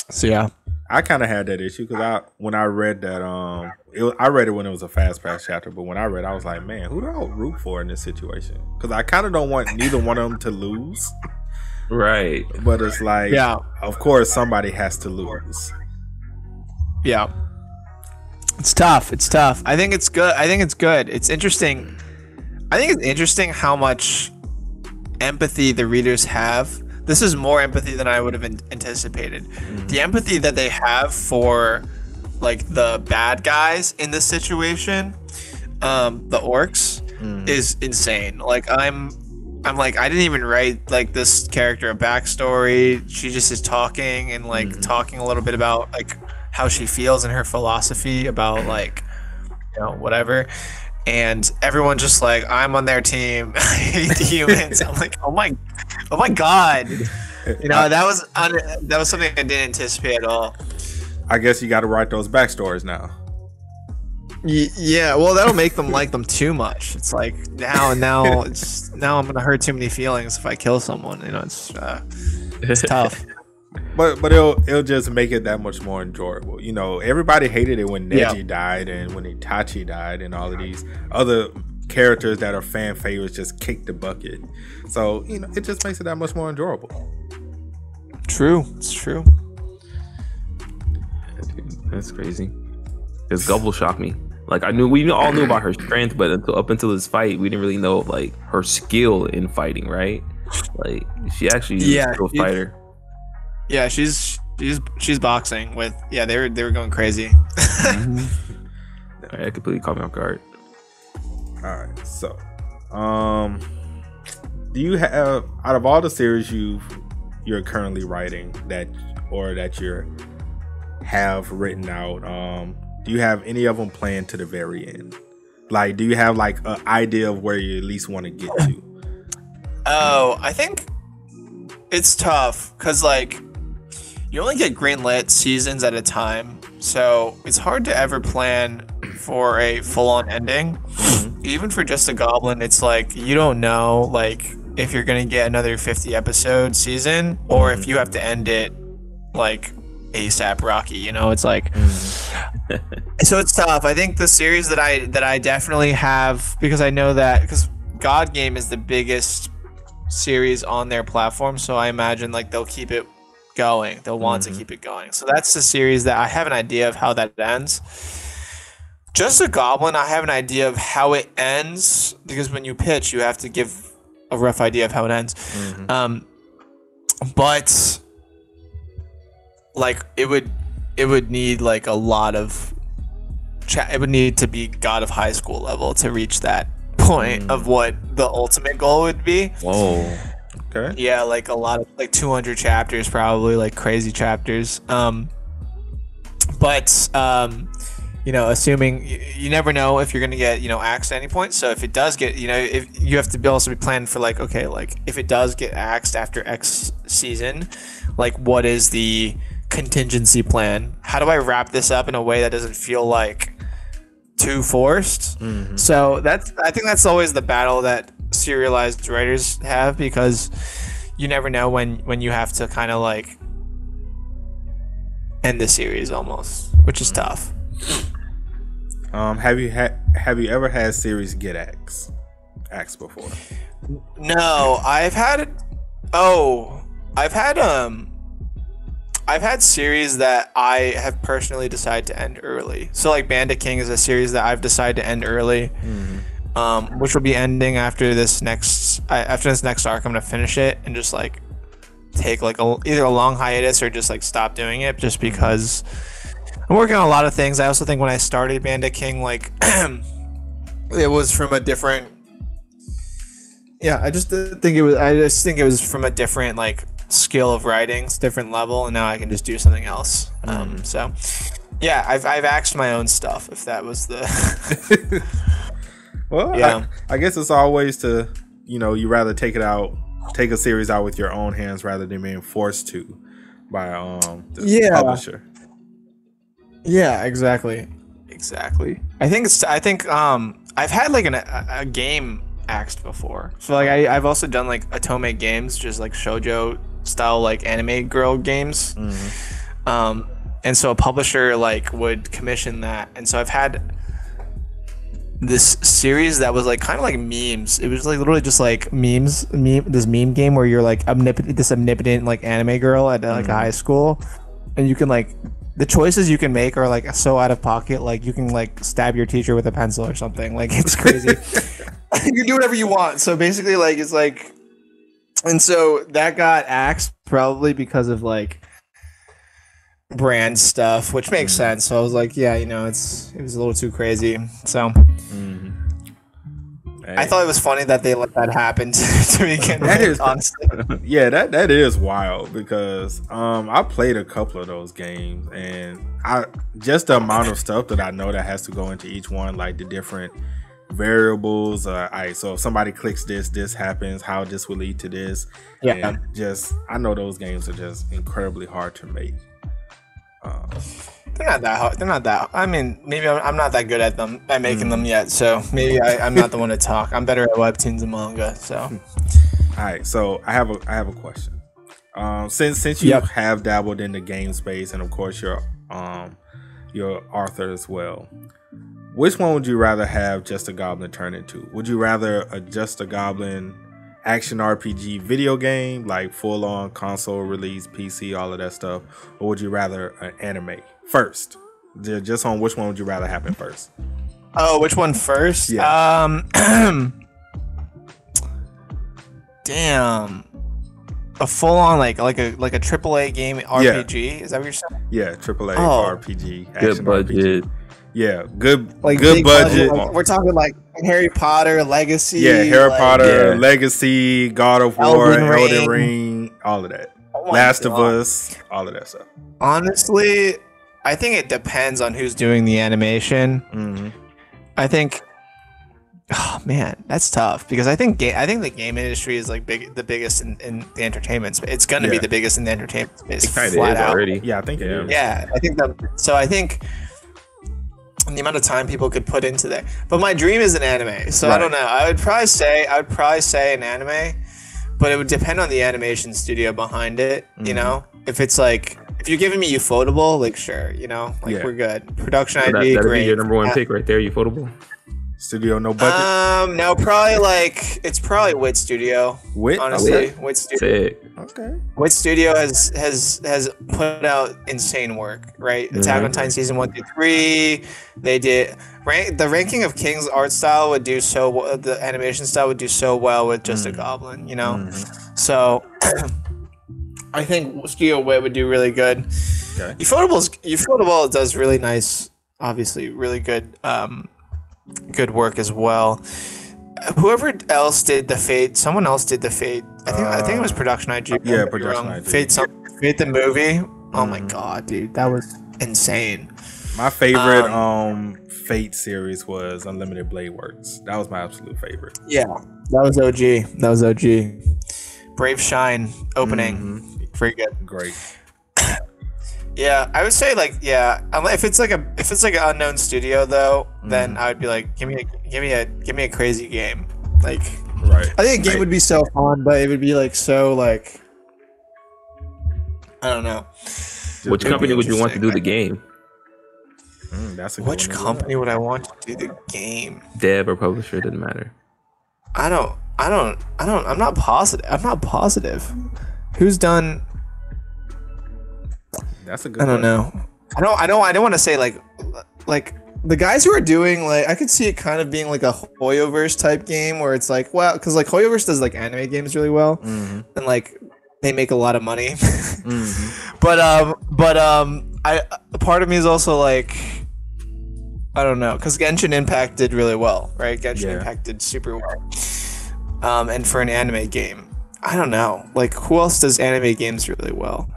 So yeah, I kind of had that issue because when I read that, I read it when it was a fast pass chapter, but when I read, I was like, man, who do I root for in this situation? Because I kind of don't want neither one of them to lose. Right, but it's like, yeah, of course somebody has to lose. Yeah, it's tough. I think it's good. It's interesting how much empathy the readers have. This is more empathy than I would have anticipated. The empathy that they have for like the bad guys in this situation, the orcs, is insane. Like, I'm like, I didn't even write like this character a backstory. She just is talking and like talking a little bit about like how she feels and her philosophy about like, you know, whatever. And everyone just like, I'm on their team. I hate humans. I'm like, oh my God. You know, that was something I didn't anticipate at all. I guess you got to write those backstories now. Yeah, well, that'll make them like them too much. It's like now I'm gonna hurt too many feelings if I kill someone. You know, it's tough. But it'll just make it that much more enjoyable. You know, everybody hated it when Neji died and when Itachi died and all of these other characters that are fan favorites just kicked the bucket. So you know, it just makes it that much more enjoyable. True, it's true. That's crazy. Because Gubble shocked me. Like, we all knew about her strength, but up until this fight, we didn't really know like her skill in fighting, right? Like, she actually is a real fighter. Yeah, she's boxing with. Yeah, they were going crazy. All right, I completely caught me off guard. All right, so, do you have, out of all the series you're currently writing that you have written out, do you have any of them planned to the very end? Like, do you have like an idea of where you at least want to get to? Oh, I think it's tough because like you only get greenlit seasons at a time, so it's hard to ever plan for a full-on ending. Even for Just a Goblin, it's like you don't know like if you're gonna get another 50-episode season or if you have to end it like ASAP Rocky, you know? It's like so it's tough. I think the series that I definitely have, because I know that because God Game is the biggest series on their platform, so I imagine like they'll keep it going. They'll want to keep it going. So that's the series that I have an idea of how that ends. Just a Goblin, I have an idea of how it ends because when you pitch, you have to give a rough idea of how it ends. But like it would need like a lot of it would need to be God of High School level to reach that point of what the ultimate goal would be. Whoa. Okay. Yeah, like a lot of, like 200 chapters, probably, like crazy chapters. You know, assuming you never know if you're gonna get, you know, axed at any point. So if it does get, you know, if you have to be also be planned for like, okay, like if it does get axed after X season, like what is the contingency plan? How do I wrap this up in a way that doesn't feel like too forced? Mm-hmm. So that's, I think that's always the battle that serialized writers have, because you never know when you have to kind of like end the series almost, which is tough. Have you ever had series get axed before? No, I've had series that I have personally decided to end early. So like Bandit King is a series that I've decided to end early, which will be ending after this next arc. I'm gonna finish it and just like take like either a long hiatus or just like stop doing it, just because I'm working on a lot of things. I also think when I started Bandit King, like it was from a different, I just think it was from a different like skill of writing, different level, and now I can just do something else. So yeah, I've axed my own stuff, if that was the well, yeah. I guess it's always to, you know, you rather take a series out with your own hands rather than being forced to by the publisher. Yeah, exactly. I think I've had like a game axed before. So like I've also done like Otome games, just like shoujo style like anime girl games. Mm-hmm. And so a publisher like would commission that. And so I've had this series that was like kind of like memes. It was like literally just like this meme game where you're like omnipotent like anime girl at like a high school, and you can like, the choices you can make are like so out of pocket, like you can like stab your teacher with a pencil or something, like it's crazy. You can do whatever you want. So basically like it's like, and so that got axed probably because of like brand stuff, which makes sense. So I was like, yeah, you know, it was a little too crazy. So hey. I thought it was funny that they let that happen to me again. That is honestly, yeah, that is wild, because I played a couple of those games, and I just the amount of stuff that I know that has to go into each one, like the different variables. So if somebody clicks this happens, how this will lead to this. Yeah, and just, I know those games are just incredibly hard to make. They're not that hard. I mean, maybe I'm not that good at making them yet. So maybe I'm not the one to talk. I'm better at webtoons and manga. So, all right. So I have a question. Since you have dabbled in the game space, and of course your author as well, which one would you rather have Just a Goblin turn into? Would you rather a Just a Goblin action RPG video game, like full on console release, PC, all of that stuff, or would you rather an anime first? Just on which one would you rather happen first? Oh, which one first? Yeah. Damn. A full on like a AAA game RPG? Yeah. Is that what you're saying? Yeah, AAA RPG. Good budget. RPG. Yeah, good budget. Like, we're talking like Harry Potter, Legacy. Yeah, Harry Potter, Legacy, God of War, Elden Ring, all of that. Last of Us, all of that stuff. Honestly, I think it depends on who's doing the animation. Mm-hmm. I think, oh man, that's tough, because I think the game industry is like the biggest in the entertainment space. It's going to be the biggest in the entertainment space. It kind of is already. Yeah, I think it is. Yeah, I think that. So I think the amount of time people could put into there, but my dream is an anime, so right. I don't know. I would probably say an anime, but it would depend on the animation studio behind it. You know, if it's like, if you're giving me Ufotable, like sure, you know, like we're good. Production IG, that'd great. Be your number one pick right there, Ufotable. Studio no budget. No, probably like it's probably Wit Studio. Wit, honestly, Wit Studio. Sick. Okay. Wit Studio has put out insane work, right? Attack on Titan season 1 through 3. They did the ranking of King's art style would do so. The animation style would do so well with Just a Goblin, you know. So I think Studio Wit would do really good. Okay. Ufotable does really nice, obviously really good work as well. Whoever else did the Fate, someone else did the Fate. I think it was Production IG. Yeah, Production IG. Fate the movie. Oh my god, dude, that was insane. My favorite Fate series was Unlimited Blade Works. That was my absolute favorite. Yeah, that was OG. That was OG. Brave Shine opening, pretty good. Great. Yeah, I would say like if it's like an unknown studio though, then I would be like, give me a crazy game. Like, right. I think a game would be so fun, but it would be like so like, I don't know. Which company would you want to do the game? That's a good Which company would I want to do the game? Dev or publisher, doesn't matter. I'm not positive. Who's done? That's a good I don't know. I don't want to say like the guys who are doing like I could see it kind of being like a HoYoVerse type game where it's like well because like HoYoVerse does like anime games really well and like they make a lot of money. But I part of me is also like I don't know because Genshin Impact did really well, right? Genshin Impact did super well. And for an anime game. I don't know. Like, who else does anime games really well?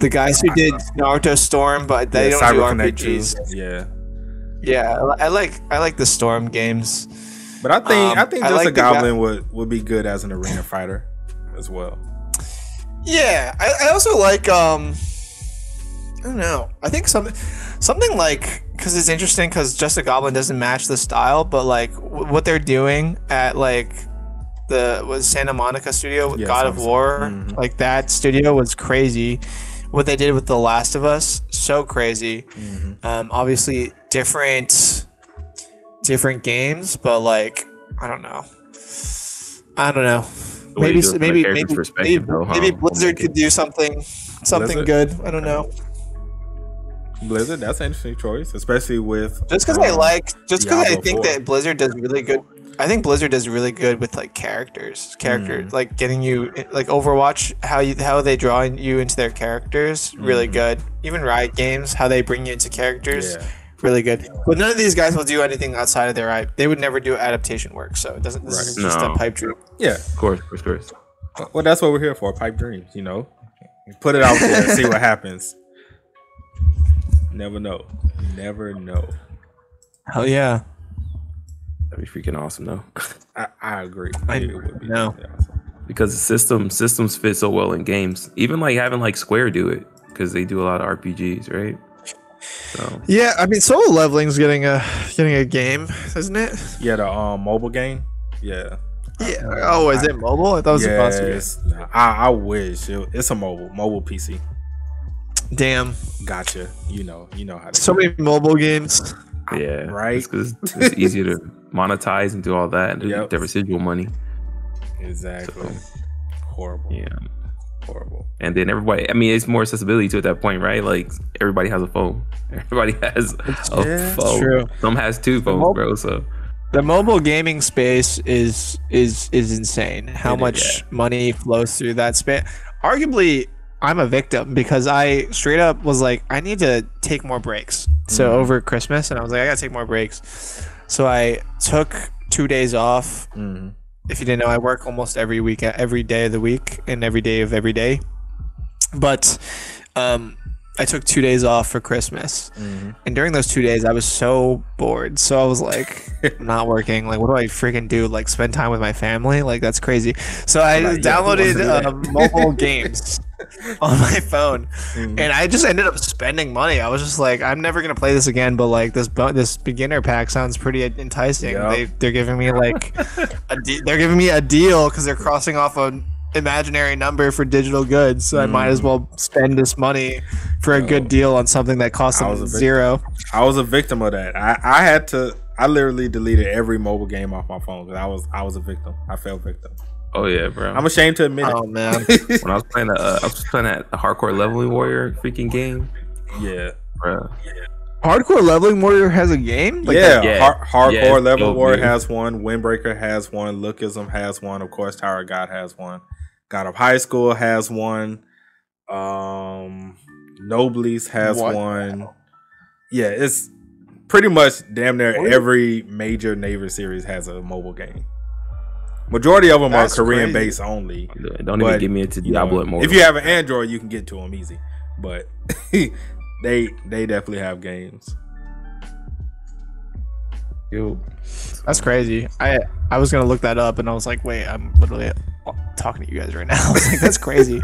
The guys who did Naruto Storm, but they don't do RPGs. Yeah. I like the Storm games. But I think Just a Goblin would be good as an arena fighter, as well. Yeah, I also like I don't know. I think something like because it's interesting because Just a Goblin doesn't match the style, but like what they're doing at like. Was Santa Monica Studio with God of War. Like that studio was crazy. What they did with The Last of Us, so crazy. Obviously different games, but like I don't know. Maybe Blizzard could do something good. I don't know. Blizzard, that's an interesting choice, especially with just because I think that Blizzard does really good. I think Blizzard does really good with like characters, like getting you like Overwatch, how they draw you into their characters, really good. Even Riot Games, how they bring you into characters, really good. But none of these guys will do anything outside of their IP. They would never do adaptation work, so it doesn't. This is just a pipe dream. Yeah, of course. Well, that's what we're here for, pipe dreams. You know, put it out there, and see what happens. Never know. Hell yeah. That'd be freaking awesome though. I agree. It would be awesome. Because the systems fit so well in games. Even like having like Square do it because they do a lot of RPGs, right? So. Yeah, I mean Solo Leveling's getting a game, isn't it? Yeah, the mobile game. Yeah. Yeah. Oh, is it mobile? I thought it was a console. Nah, I wish it's a mobile PC. Damn. Gotcha. You know how. To so many mobile games. Yeah. Right. Because it's easier to. Monetize and do all that and the residual money. Exactly. So, horrible. Yeah. Horrible. And then everybody, I mean, it's more accessibility to at that point, right? Like everybody has a phone. Everybody has a phone. True. Some has two phones, bro. So the mobile gaming space is insane. How much money flows through that space? Arguably, I'm a victim because I straight up was like, I need to take more breaks. So over Christmas, and I was like, I gotta take more breaks. So I took 2 days off. If you didn't know, I work almost every day of the week and every day of every day. But I took 2 days off for Christmas. And during those 2 days, I was so bored. So I was like, I'm not working. Like, what do I freaking do? Like, spend time with my family? Like, that's crazy. So I downloaded mobile games on my phone. And I just ended up spending money. I was just like, I'm never going to play this again. But, like, this beginner pack sounds pretty enticing. Yep. They're giving me, like, they're giving me a deal because they're crossing off a imaginary number for digital goods, so I might as well spend this money for a good deal on something that costs them zero. I was a victim of that. I literally deleted every mobile game off my phone because I was a victim. I fell victim. Oh yeah, bro. I'm ashamed to admit it. Oh man. When I was playing at the Hardcore Leveling Warrior freaking game. Yeah, bro. Yeah. Hardcore Leveling Warrior has a game? Like Hardcore Leveling Warrior has one. Wind Breaker has one. Lookism has one. Of course, Tower of God has one. God of High School has one. Noblesse has one. Yeah, it's pretty much damn near every major Naver series has a mobile game. Majority of them are Korean based only. Don't even get me into Diablo and Mortal. If you have an Android, you can get to them easy. But they definitely have games. Yo, that's crazy. I was gonna look that up, and I was like, wait, I'm literally talking to you guys right now. I was like, that's crazy. Yeah,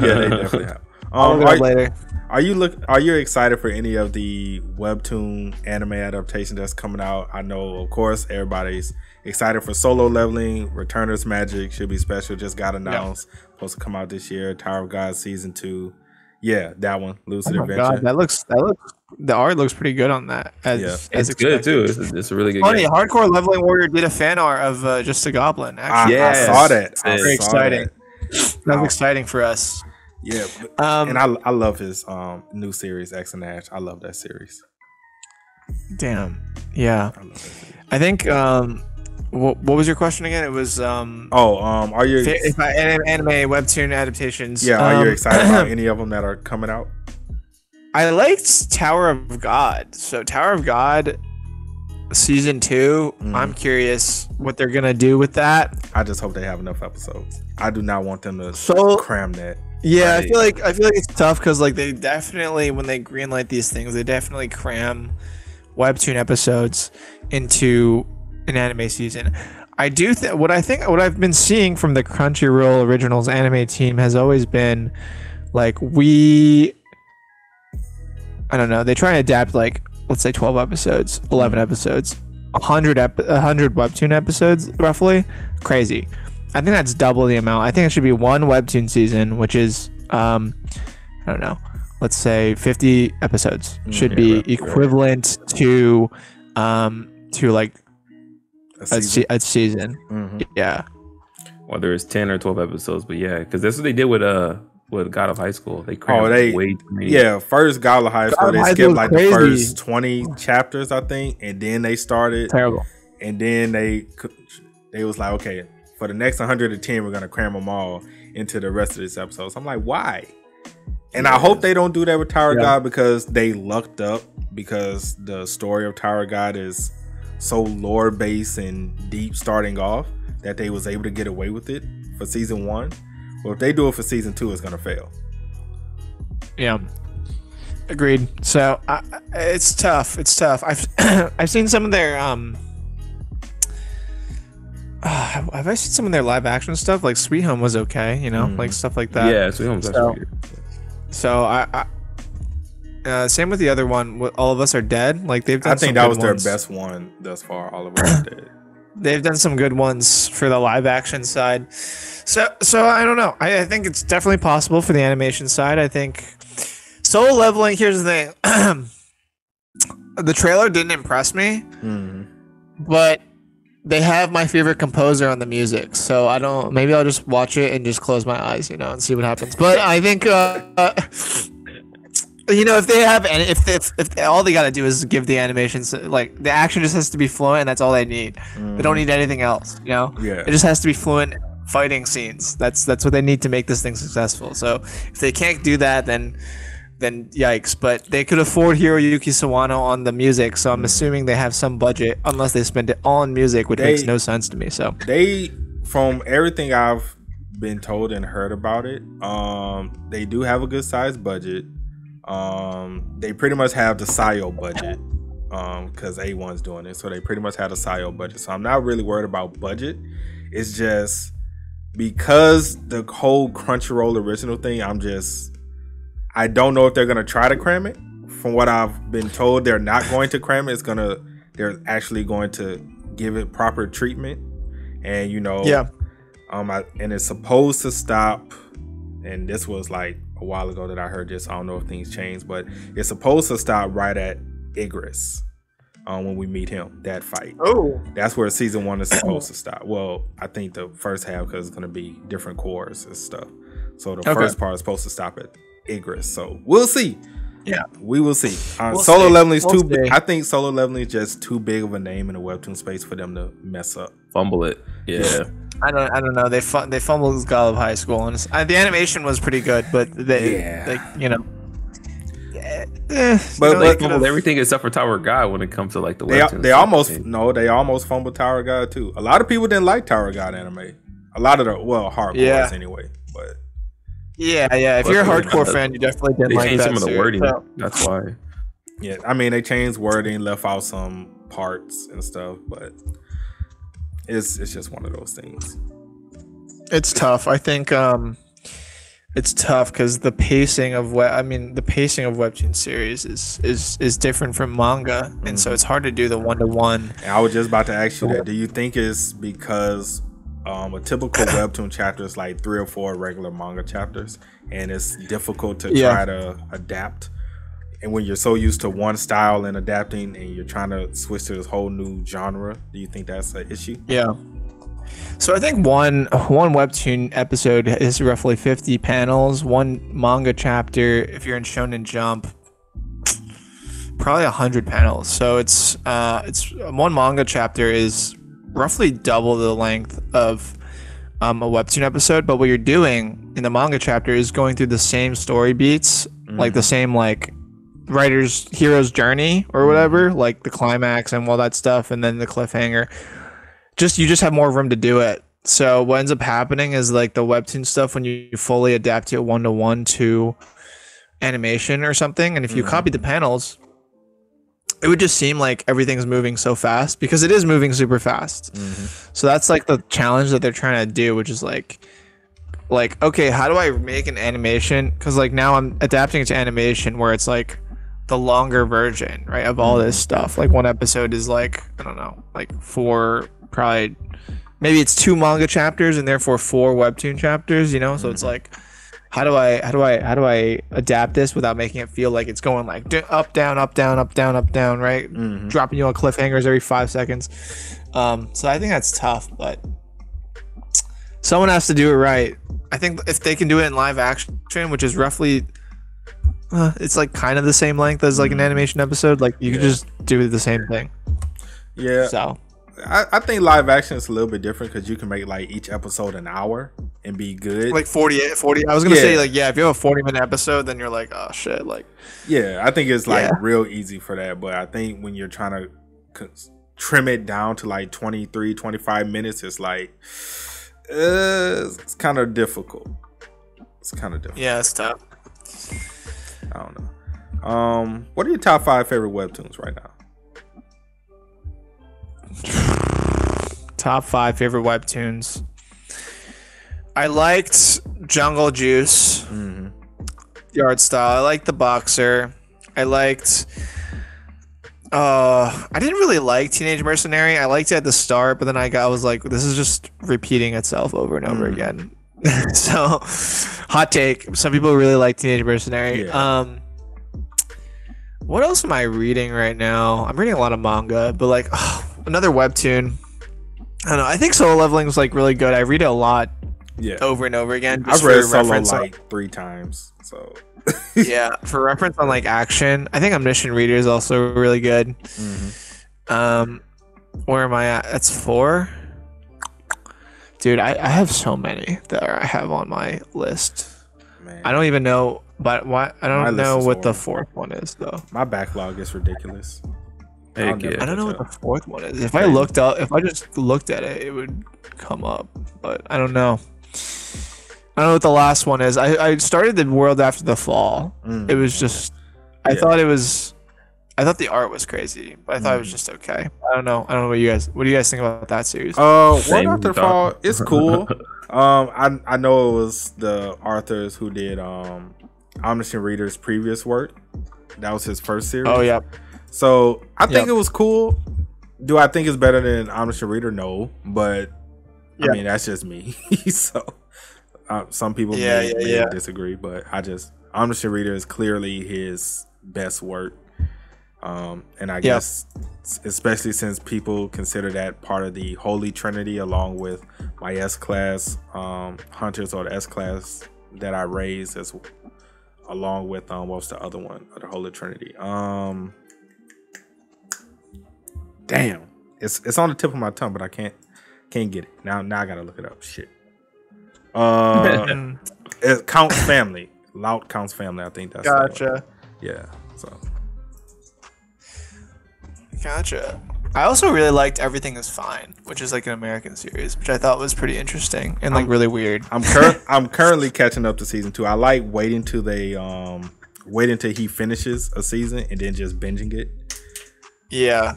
they definitely have. Are you excited for any of the webtoon anime adaptation that's coming out? I know, of course, everybody's excited for Solo Leveling. Returner's Magic should be special. Just got announced. Yep. Supposed to come out this year. Tower of God Season 2. Yeah, that one. Lucid Adventure. God, that looks. The art looks pretty good on that. It's good too. It's a really good. Funny, Hardcore Leveling Warrior did a fan art of Just a Goblin. Actually, I saw that. Very exciting. That's exciting for us. Yeah, but, and I love his new series X and Ash. I love that series. Damn. Yeah. I love that series. I think. What was your question again? It was are you anime webtoon adaptations? Yeah, are you excited about any of them that are coming out? I liked Tower of God. So Tower of God Season 2. I'm curious what they're gonna do with that. I just hope they have enough episodes. I do not want them to cram that. Yeah, right. I feel like it's tough because like they definitely, when they greenlight these things, they definitely cram webtoon episodes into an anime season. What I've been seeing from the Crunchyroll Originals anime team has always been like, I don't know, they try and adapt like, let's say 12 episodes, 11 episodes, 100 webtoon episodes roughly. Crazy. I think that's double the amount. I think it should be one webtoon season, which is I don't know, let's say 50 episodes should be equivalent to like a season. Yeah, whether it's 10 or 12 episodes, but yeah, because that's what they did with God of High School. They first God of High School, they skipped like the first 20 chapters, I think, and then they started terrible, and then they was like, okay, for the next 110 we're gonna cram them all into the rest of this episode. So I'm like, why? And I hope they don't do that with Tower God, because they lucked up, because the story of Tower God is so lore based and deep starting off that they was able to get away with it for Season 1. Well, if they do it for Season 2, it's gonna fail. Yeah, agreed. So it's tough. I've I've seen some of their live action stuff. Like Sweet Home was okay, you know, like stuff like that. Yeah, Sweet Home's actually good. So same with the other one, All of Us Are Dead. Like they've done, I think that was their best one thus far. All of Us Are Dead. They've done some good ones for the live action side. So I don't know. I think it's definitely possible for the animation side. I think Solo Leveling. Here's the thing: the trailer didn't impress me, but they have my favorite composer on the music, so I don't. Maybe I'll just watch it and just close my eyes, you know, and see what happens. But I think. You know, if they have, and if all they gotta do is give the animations, like the action just has to be fluent, and that's all they need. They don't need anything else, you know. Yeah. It just has to be fluent fighting scenes. That's what they need to make this thing successful. So if they can't do that, then yikes. But they could afford Hiroyuki Sawano on the music, so I'm assuming they have some budget, unless they spend it all on music, which makes no sense to me. So from everything I've been told and heard about it, they do have a good sized budget. They pretty much have the SIO budget, because A1's doing it, so they pretty much had a SIO budget. So I'm not really worried about budget. It's just because the whole Crunchyroll original thing, I don't know if they're gonna try to cram it. From what I've been told, they're not going to cram it. They're actually going to give it proper treatment, and you know, and it's supposed to stop. And this was like a while ago that I heard this. I don't know if things changed, but it's supposed to stop right at Icarus when we meet him, that fight. Oh, that's where Season 1 is supposed to stop. Well, I think the first half, because it's going to be different cores and stuff. So the first part is supposed to stop at Icarus. So we'll see. Yeah, we will see. Solo Leveling is too big. I think Solo Leveling is just too big of a name in the webtoon space for them to mess up, fumble it. Yeah. I don't know. They fumbled God of High School, and the animation was pretty good, but they, like, you know, But everything except for Tower of God when it comes to like the webtoon. They almost fumbled Tower of God too. A lot of people didn't like Tower of God anime. A lot of the hardcores anyway. But yeah. If you're a hardcore fan, you definitely didn't like that. They changed some of the wording. So. That's why. Yeah, I mean they changed wording, left out some parts and stuff, but it's just one of those things. It's tough. I think it's tough because the pacing of webtoon series is different from manga, and so it's hard to do the one-to-one. And I was just about to ask you that. Do you think it's because a typical webtoon chapter is like 3 or 4 regular manga chapters, and it's difficult to try to adapt? And when you're so used to one style and adapting, and you're trying to switch to this whole new genre, do you think that's an issue? Yeah. So I think one webtoon episode is roughly 50 panels. One manga chapter, if you're in Shonen Jump, probably 100 panels. So it's one manga chapter is roughly double the length of a webtoon episode. But what you're doing in the manga chapter is going through the same story beats, like the same writer's hero's journey or whatever, like the climax and all that stuff, and then the cliffhanger. You just have more room to do it. So what ends up happening is like the webtoon stuff, when you fully adapt it one-to-one to animation or something, and if you copy the panels, it would just seem like everything's moving so fast, because it is moving super fast. So that's like the challenge that they're trying to do, which is like okay, how do I make an animation? Because like now I'm adapting it to animation where it's like the longer version, right, of all this stuff. Like one episode is like, I don't know, like 4, probably maybe it's 2 manga chapters and therefore 4 webtoon chapters, you know. So it's like, how do I adapt this without making it feel like it's going like up, down, up, down, up, down, up, down, right? Dropping you on cliffhangers every 5 seconds. So I think that's tough, but someone has to do it right. I think if they can do it in live action, which is roughly it's like kind of the same length as like an animation episode. Like you can just do the same thing. Yeah. So I think live action is a little bit different because you can make like each episode an hour and be good. Like 40. I was gonna say like if you have a 40-minute episode, then you're like, oh shit, like. Yeah, I think it's like real easy for that, but I think when you're trying to trim it down to like 23, 25 minutes, it's like it's kind of difficult. Yeah, it's tough. I don't know. What are your top 5 favorite webtoons right now? Top 5 favorite webtoons. I liked Jungle Juice, Yard Style. I liked The Boxer. I liked. I didn't really like Teenage Mercenary. I liked it at the start, but then I was like, this is just repeating itself over and over again. So hot take, some people really like Teenage Mercenary. What else am I reading right now? I'm reading a lot of manga, but like another webtoon, I don't know. I think Solo Leveling is like really good. I read it a lot over and over again. I've read Solo like 3 times, so yeah, for reference on like action. I think Omniscient Reader is also really good. Where am I at? That's 4. Dude, I have so many that I have on my list. Man. I don't even know, but why? I don't know what the 4th one is though. My backlog is ridiculous. I don't know what the 4th one is. If I looked up, if I just looked at it, it would come up. But I don't know. I don't know what the last one is. I started The World After the Fall. It was just, I thought the art was crazy, but I thought it was just okay. I don't know what do you guys think about that series? World After Fall is cool. I know it was the authors who did Omniscient Reader's previous work. That was his first series. Oh yeah. So I think it was cool. Do I think it's better than Omniscient Reader? No, but I mean that's just me. So some people may disagree, but Omniscient Reader is clearly his best work. And I guess, especially since people consider that part of the Holy Trinity, along with my S-Class Hunters, or the S-Class that I raised, as along with what's the other one of the Holy Trinity? Damn, it's on the tip of my tongue, but I can't get it now. I gotta look it up. Shit, Count's Family, Loud Count's Family. I think that's gotcha. yeah, so. Gotcha. I also really liked Everything Is Fine, which is like an American series, which I thought was pretty interesting and like really weird. I'm currently catching up to season 2. I like waiting till they waiting till he finishes a season and then just binging it. Yeah,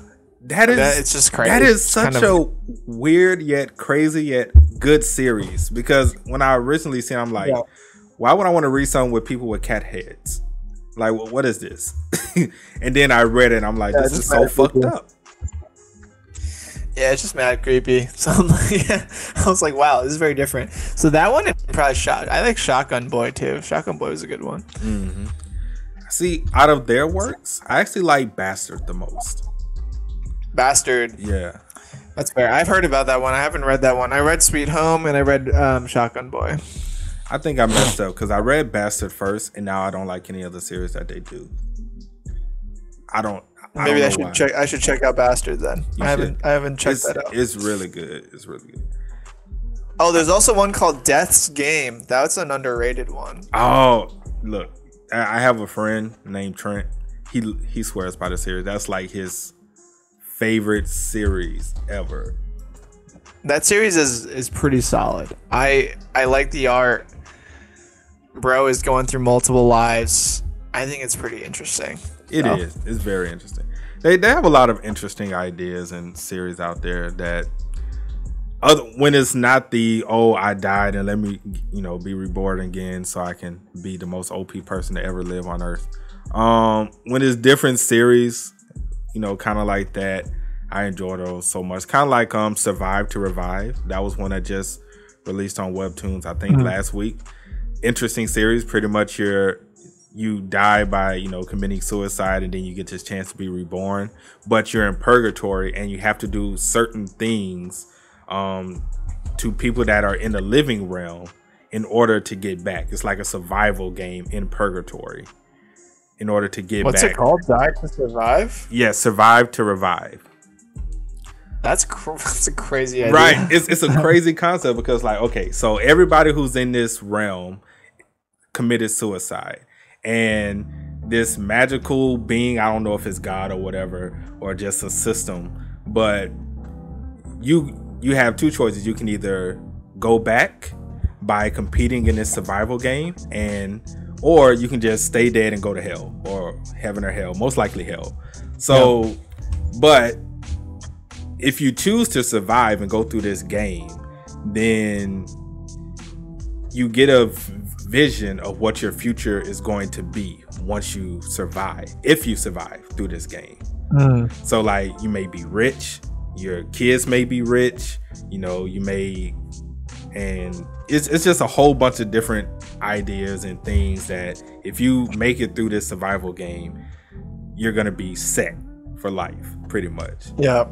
it's just crazy. That is such a weird yet crazy yet good series, because when I originally seen it, I'm like, yeah, why would I want to read something with people with cat heads? Like, what is this? And then I read it and I'm like, this is so fucked up. Yeah, it's just mad creepy. So I'm like, yeah. I was like, wow, this is very different. So that one probably I like Shotgun Boy too. Shotgun Boy was a good one. Mm-hmm. See, out of their works, I actually like Bastard the most. Bastard. Yeah. That's fair. I've heard about that one. I haven't read that one. I read Sweet Home and I read Shotgun Boy. I think I messed up because I read Bastard first and now I don't like any other series that they do. I should check out Bastard then. I haven't checked that out. It's really good. It's really good. Oh, there's also one called Death's Game. That's an underrated one. Oh, look, I have a friend named Trent. He swears by the series. That's like his favorite series ever. That series is pretty solid. I like the art. Bro is going through multiple lives. I think it's pretty interesting. It is. It's very interesting. They have a lot of interesting ideas and series out there that when it's not the, oh, I died and let me, be reborn again so I can be the most OP person to ever live on earth. When it's different series, kind of like that, I enjoy those so much. Kind of like Survive to Revive. That was one that just released on Webtoons, I think, last week. Interesting series. Pretty much you die by, committing suicide, and then you get this chance to be reborn, but you're in purgatory and you have to do certain things to people that are in the living realm in order to get back. It's like a survival game in purgatory in order to get back. What's it called? Die to Survive? Yeah, Survive to Revive. That's a crazy idea. Right. It's a crazy concept because, like, okay, so everybody who's in this realm committed suicide. And this magical being, I don't know if it's God or whatever, or just a system, but you have two choices. You can either go back by competing in this survival game, or you can just stay dead and go to hell, or heaven or hell, most likely hell. So, yeah. But if you choose to survive and go through this game, then you get a vision of what your future is going to be once you survive, if you survive through this game. So, like, you may be rich, your kids may be rich, and it's just a whole bunch of different ideas and things that if you make it through this survival game, you're gonna be set for life, pretty much. Yeah.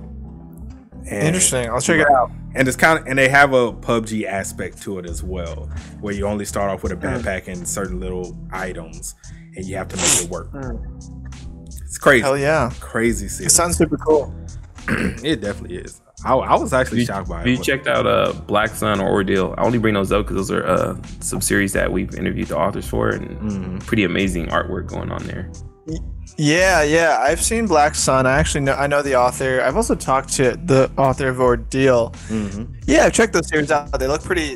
And interesting. I'll check it out. And it's and they have a PUBG aspect to it as well, where you only start off with a backpack and certain little items, and you have to make it work. It's crazy. Hell yeah, crazy series. It sounds super cool. It definitely is. I was actually shocked by it. You checked out Black Sun or Ordeal? I only bring those up because those are some series that we've interviewed the authors for, and pretty amazing artwork going on there. Yeah, I've seen Black Sun. I know the author. I've also talked to the author of Ordeal. Yeah, I've checked those series out. They look pretty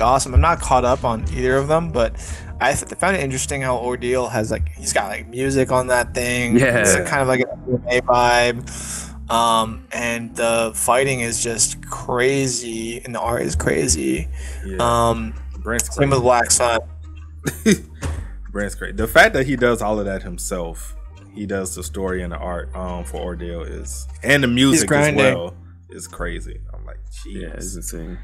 awesome. I'm not caught up on either of them, but I found it interesting how Ordeal has, like, he's got like music on that thing. Yeah, it's kind of like an MMA vibe, and the fighting is just crazy and the art is crazy. Yeah. Same with Black Sun. Brent's great. The fact that he does all of that himself, he does the story and the art for Ordeal and the music as well, is crazy. I'm like, jeez. Yeah, it's insane.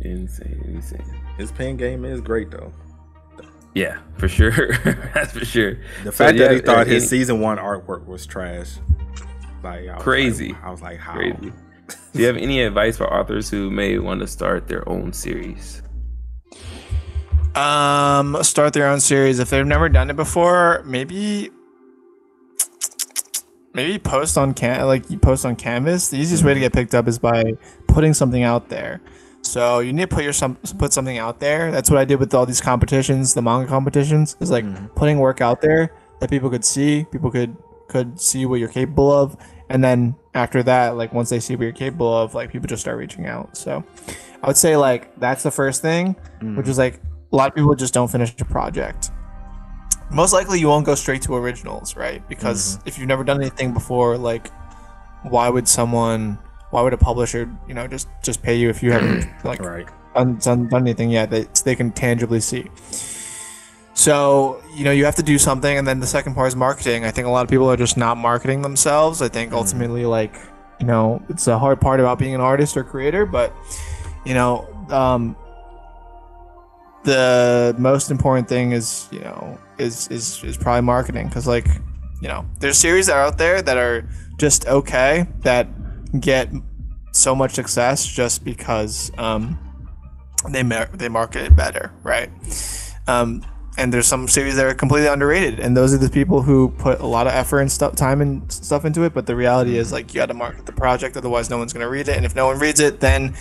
insane. His pen game is great though. Yeah, for sure. That's for sure. The fact that he thought his season 1 artwork was trash, like, crazy. I was like, how? Crazy. Do you have any advice for authors who may want to start their own series? Start their own series if they've never done it before. Maybe post on Canvas. The easiest way to get picked up is by putting something out there. So you need to put something out there. That's what I did with all these competitions, the manga competitions. It's like putting work out there that people could see. People could see what you're capable of, and then after that, like once they see what you're capable of, like people just start reaching out. So I would say like that's the first thing, which is like a lot of people just don't finish a project. Most likely you won't go straight to originals, right? Because if you've never done anything before, like why would a publisher, you know, just pay you if you haven't like done anything yet that they can tangibly see? So, you know, you have to do something. And then the second part is marketing. I think a lot of people are just not marketing themselves. I think ultimately, like, you know, it's a hard part about being an artist or creator, but you know, the most important thing is, you know, is probably marketing, because like, you know, there's series that are out there that are just okay, that get so much success just because they market it better, right? And there's some series that are completely underrated, and those are the people who put a lot of effort and time and stuff into it. But the reality is, like, you got to market the project, otherwise no one's going to read it, and if no one reads it, then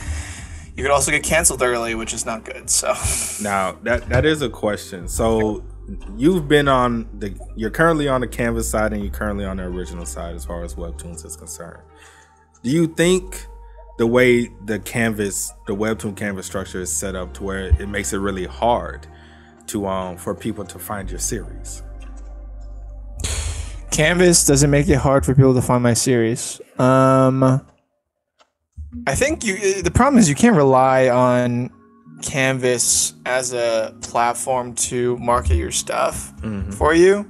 you could also get canceled early, which is not good. So now that is a question. So you've been on the, you're currently on the canvas side, and you're currently on the original side as far as Webtoons is concerned. Do you think the way the Webtoon canvas structure is set up to where it makes it really hard to for people to find your series? Canvas doesn't make it hard for people to find my series. I think the problem is you can't rely on Canvas as a platform to market your stuff for you.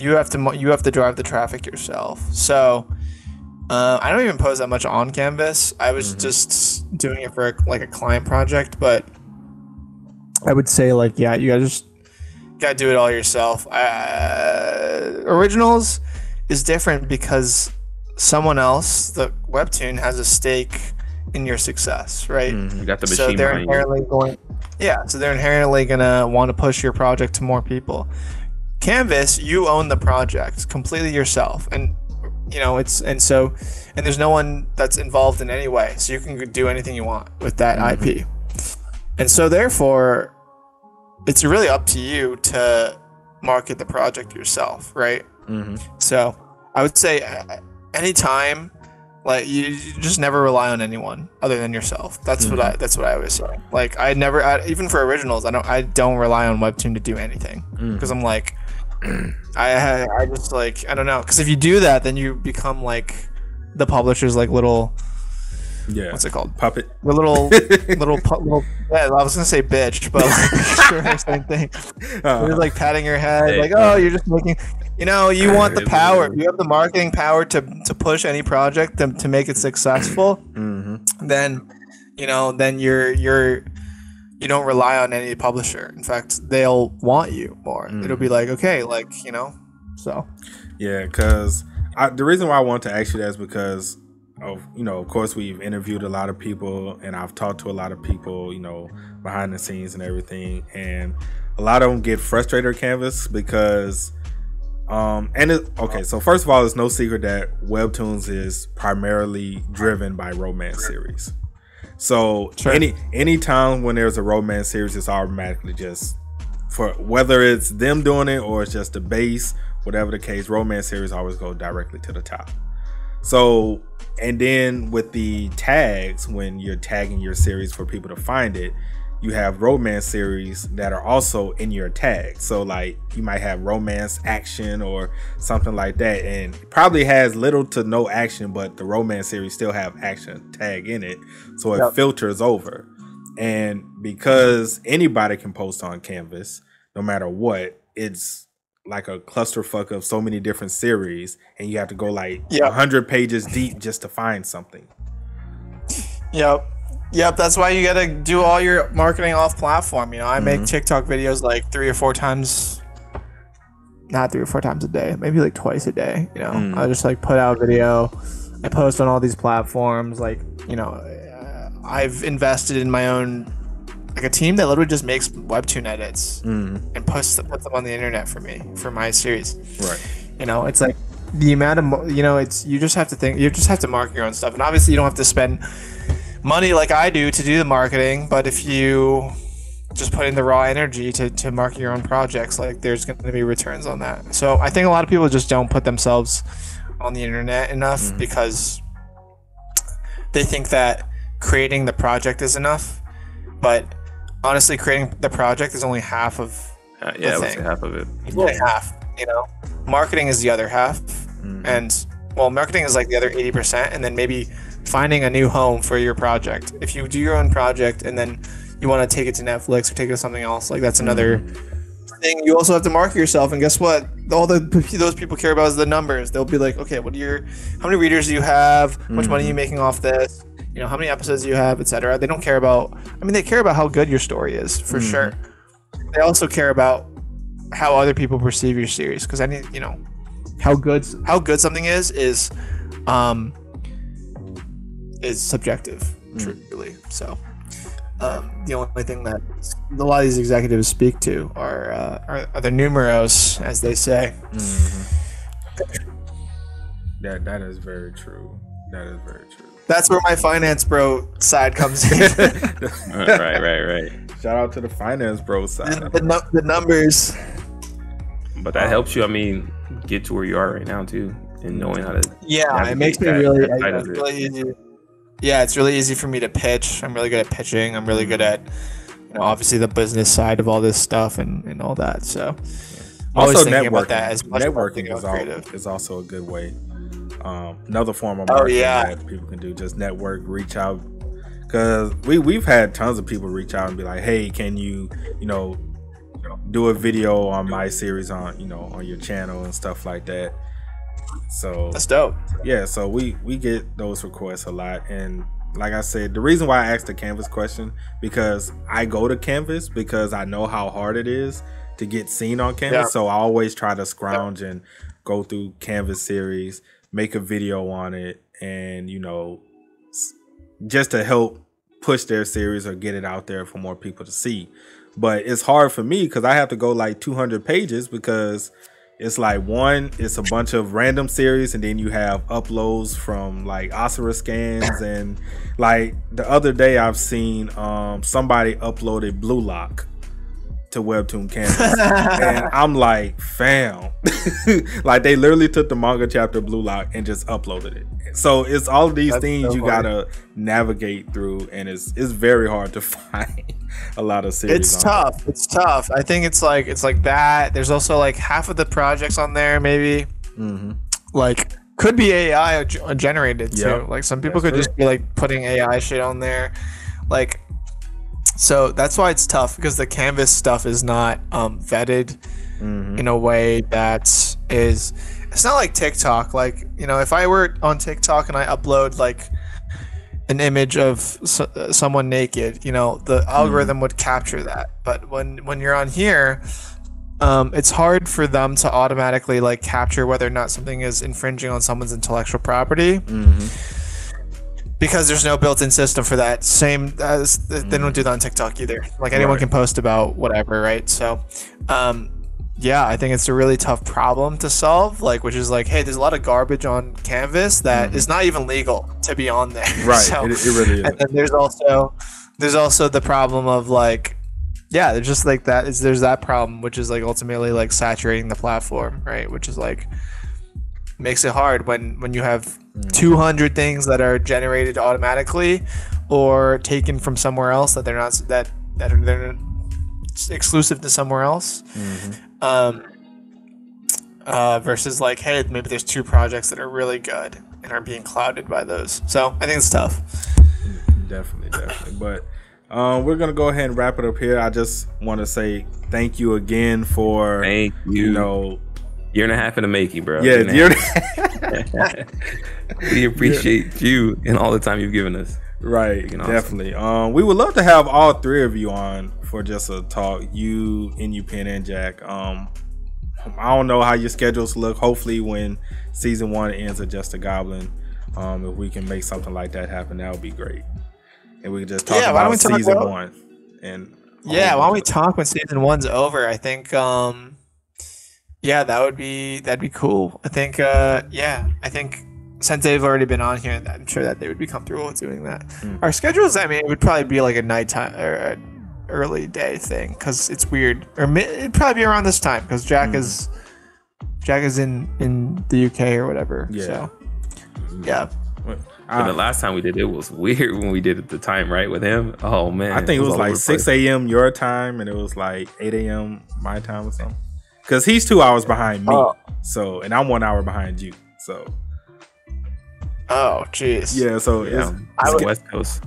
You have to drive the traffic yourself. So I don't even post that much on Canvas. I was just doing it for like a client project, but I would say like, yeah, you gotta do it all yourself. Originals is different because someone else, the Webtoon, has a stake in your success, right? You got the machine, so they're inherently gonna want to push your project to more people. Canvas, you own the project completely yourself, and you know and there's no one that's involved in any way, so you can do anything you want with that IP, and so therefore, it's really up to you to market the project yourself, right? So I would say, anytime, like you just never rely on anyone other than yourself. That's what I always say. Like even for originals, I don't rely on Webtoon to do anything, because I'm like, I just like, I don't know, because if you do that, then you become like the publisher's like little, yeah, what's it called? Puppet. The little yeah, I was gonna say bitch, but like same thing. You're like patting your head, hey, like, oh, you're just making. You know, you want the power. You have the marketing power to push any project to make it successful. Then, you know, then you don't rely on any publisher. In fact, they'll want you more. It'll be like, okay, like, you know, so. Yeah, because the reason why I want to ask you that is because of, you know, of course, we've interviewed a lot of people, and I've talked to a lot of people, you know, behind the scenes and everything, and a lot of them get frustrated at Canvas because. Okay, so first of all, it's no secret that Webtoons is primarily driven by romance series. So any time when there's a romance series, it's automatically just, for whether it's them doing it or it's just the base, whatever the case, romance series always go directly to the top. So, and then with the tags, when you're tagging your series for people to find it, you have romance series that are also in your tag. So like you might have romance action or something like that, and it probably has little to no action, but the romance series still have action tag in it. So it filters over. And because anybody can post on Canvas, no matter what, it's like a clusterfuck of so many different series, and you have to go like 100 pages deep just to find something. Yep, that's why you gotta do all your marketing off platform. You know, I make TikTok videos like not three or four times a day, maybe like twice a day. You know, I just like put out a video, I post on all these platforms. Like, you know, I've invested in my own, like a team that literally just makes Webtoon edits and puts them on the internet for me, for my series. Right. You know, it's like the amount of, you know, it's, you just have to market your own stuff, and obviously you don't have to spend money like I do to do the marketing, but if you just put in the raw energy to market your own projects, like, there's going to be returns on that. So I think a lot of people just don't put themselves on the internet enough because they think that creating the project is enough, but honestly, creating the project is only half of the thing. Half of it. Half, you know, marketing is the other half, and well, marketing is like the other 80%, and then maybe finding a new home for your project. If you do your own project and then you want to take it to Netflix or take it to something else, like, that's another thing. You also have to market yourself, and guess what? All those people care about is the numbers. They'll be like, okay, how many readers do you have? How much money are you making off this? You know, how many episodes do you have, etc. They don't care about, I mean, they care about how good your story is, for sure. They also care about how other people perceive your series, because you know, how good something is subjective, truly. So the only thing that a lot of these executives speak to are the numeros, as they say. That is very true. That's where my finance bro side comes in. Right. Shout out to the finance bro side. The numbers. But that helps you, I mean, get to where you are right now too, and knowing how to. Yeah, it makes me really easy. Yeah, it's really easy for me to pitch. I'm really good at pitching. I'm really good at, you know, obviously the business side of all this stuff and all that. So also networking. About that as much networking is also a good way. Another form of marketing that people can do, just network, reach out. Because we've had tons of people reach out and be like, hey, can you do a video on my series on your channel and stuff like that. So that's dope. Yeah, so we get those requests a lot, and like I said, the reason why I asked the Canvas question, because I go to Canvas because I know how hard it is to get seen on Canvas. So I always try to scrounge and go through Canvas series, make a video on it, and just to help push their series or get it out there for more people to see. But it's hard for me because I have to go like 200 pages, because it's like it's a bunch of random series, and then you have uploads from like Asura scans, and like the other day I've seen somebody uploaded Blue Lock to Webtoon Canvas, and I'm like, fam, like they literally took the manga chapter Blue Lock and just uploaded it. So it's all of these things you gotta navigate through, and it's very hard to find a lot of series. It's tough. I think it's like that. There's also like half of the projects on there maybe like could be AI generated too. Like some people just be like putting AI shit on there, like, so that's why it's tough, because the Canvas stuff is not vetted in a way that is. It's not like TikTok. Like, you know, if I were on TikTok and I upload like an image of someone naked, you know, the algorithm would capture that. But when you're on here, it's hard for them to automatically like capture whether or not something is infringing on someone's intellectual property, because there's no built-in system for that. Same as they don't do that on TikTok either. Like anyone can post about whatever, right? So yeah, I think it's a really tough problem to solve, like, which is like, hey, there's a lot of garbage on Canvas that is not even legal to be on there. Right, so, it really is. And then there's also the problem of like, yeah, there's just like that. There's that problem, which is like ultimately like saturating the platform, right? Which is like, makes it hard when you have 200 things that are generated automatically or taken from somewhere else that they're not, they're exclusive to somewhere else. Versus like, hey, maybe there's two projects that are really good and are being clouded by those. So I think it's tough. Definitely. But we're gonna go ahead and wrap it up here. I just want to say thank you again for year and a half in the making, bro. Yeah, we appreciate you and all the time you've given us. Right, definitely. We would love to have all three of you on for just a talk. You, Nupin, and Jack. I don't know how your schedules look. Hopefully, when season 1 ends of Just a Goblin, if we can make something like that happen, that would be great. And we can just talk about season 1. And why don't we talk when season 1's over? I think. Yeah, that'd be cool. I think. I think since they've already been on here, I'm sure that they would be comfortable with doing that. Our schedules, I mean, it would probably be like a nighttime or an early day thing, because it's weird. Or it'd probably be around this time, because Jack is in the UK or whatever. Yeah. So, yeah. But the last time we did it was weird when we did it the time right with him. Oh man, I think it was like 6 a.m. your time, and it was like 8 a.m. my time or something. Because he's 2 hours behind me, so, and I'm 1 hour behind you, so. Oh jeez. Yeah, so yeah, I was West Coast.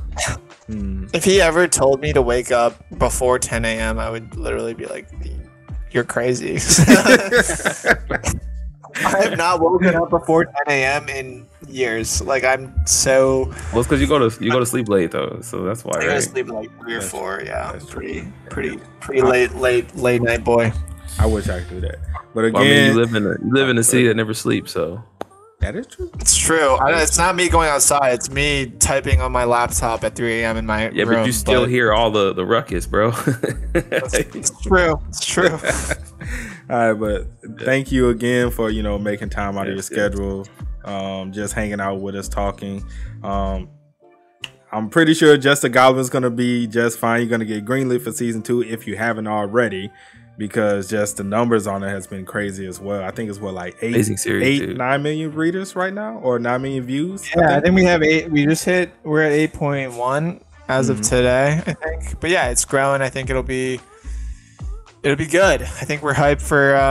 If he ever told me to wake up before 10 a.m., I would literally be like, "You're crazy." I have not woken up before 10 a.m. in years. Like, I'm so. Well, it's because you go to sleep late though, so that's why. I go to sleep like 3 or 4. Yeah, pretty late night boy. I wish I could do that, but again, well, I mean, you live in a city that never sleeps, so. That is true. It's true. It's not me going outside. It's me typing on my laptop at 3 a.m. in my room. Yeah, but you still hear all the ruckus, bro. It's true. It's true. All right, but thank you again for, you know, making time out of your schedule, just hanging out with us, talking. I'm pretty sure Just a Goblin's going to be just fine. You're going to get greenlit for season 2 if you haven't already, because just the numbers on it has been crazy as well. I think it's what, like 9 million readers right now, or 9 million views. Yeah, I think we have 8. We just hit. We're at 8.1 as of today, I think. But yeah, it's growing. I think it'll be good. I think we're hyped for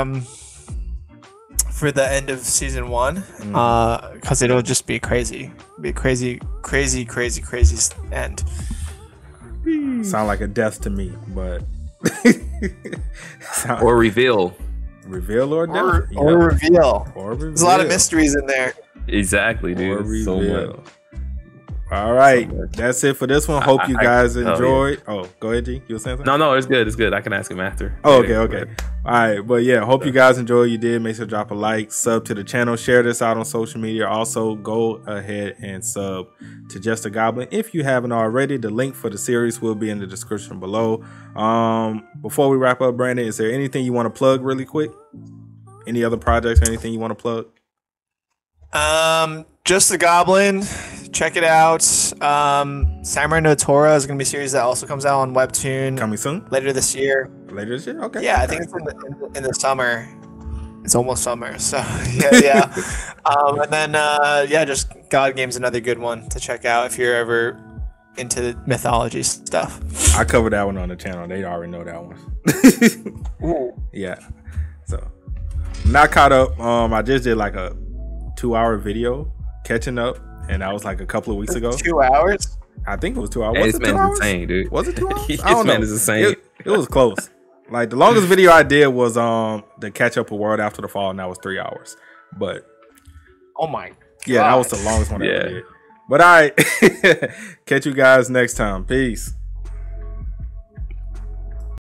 the end of season 1, because it'll just be crazy. It'll be a crazy end. Sound like a death to me, but. Or reveal. There's a lot of mysteries in there. Exactly, dude. So well. All right, that's it for this one. Hope you guys enjoyed. Oh, go ahead, G. You were saying something? No, it's good. It's good. I can ask him after. Oh, okay. All right, but yeah, hope you guys enjoyed. You did. Make sure to drop a like, sub to the channel, share this out on social media. Also, go ahead and sub to Just a Goblin if you haven't already. The link for the series will be in the description below. Before we wrap up, Brandon, is there anything you want to plug really quick? Any other projects or anything you want to plug? Just a Goblin. Check it out. Samurai No Tora is going to be a series that also comes out on Webtoon. Coming soon? Later this year. Later this year? Okay. Yeah, I think it's in the summer. It's almost summer, so yeah. And then, just God Game's another good one to check out if you're ever into mythology stuff. I covered that one on the channel. They already know that one. Ooh. Yeah. So, not caught up. I just did like a 2-hour video catching up. And that was like a couple of weeks ago. 2 hours? I think it was 2 hours. This man is insane, dude. Was it 2 hours? I don't know. This man is insane. It was close. Like, the longest video I did was the catch up of World After the Fall, and that was 3 hours. But oh my God. Yeah, that was the longest one I ever did. But all right. Catch you guys next time. Peace.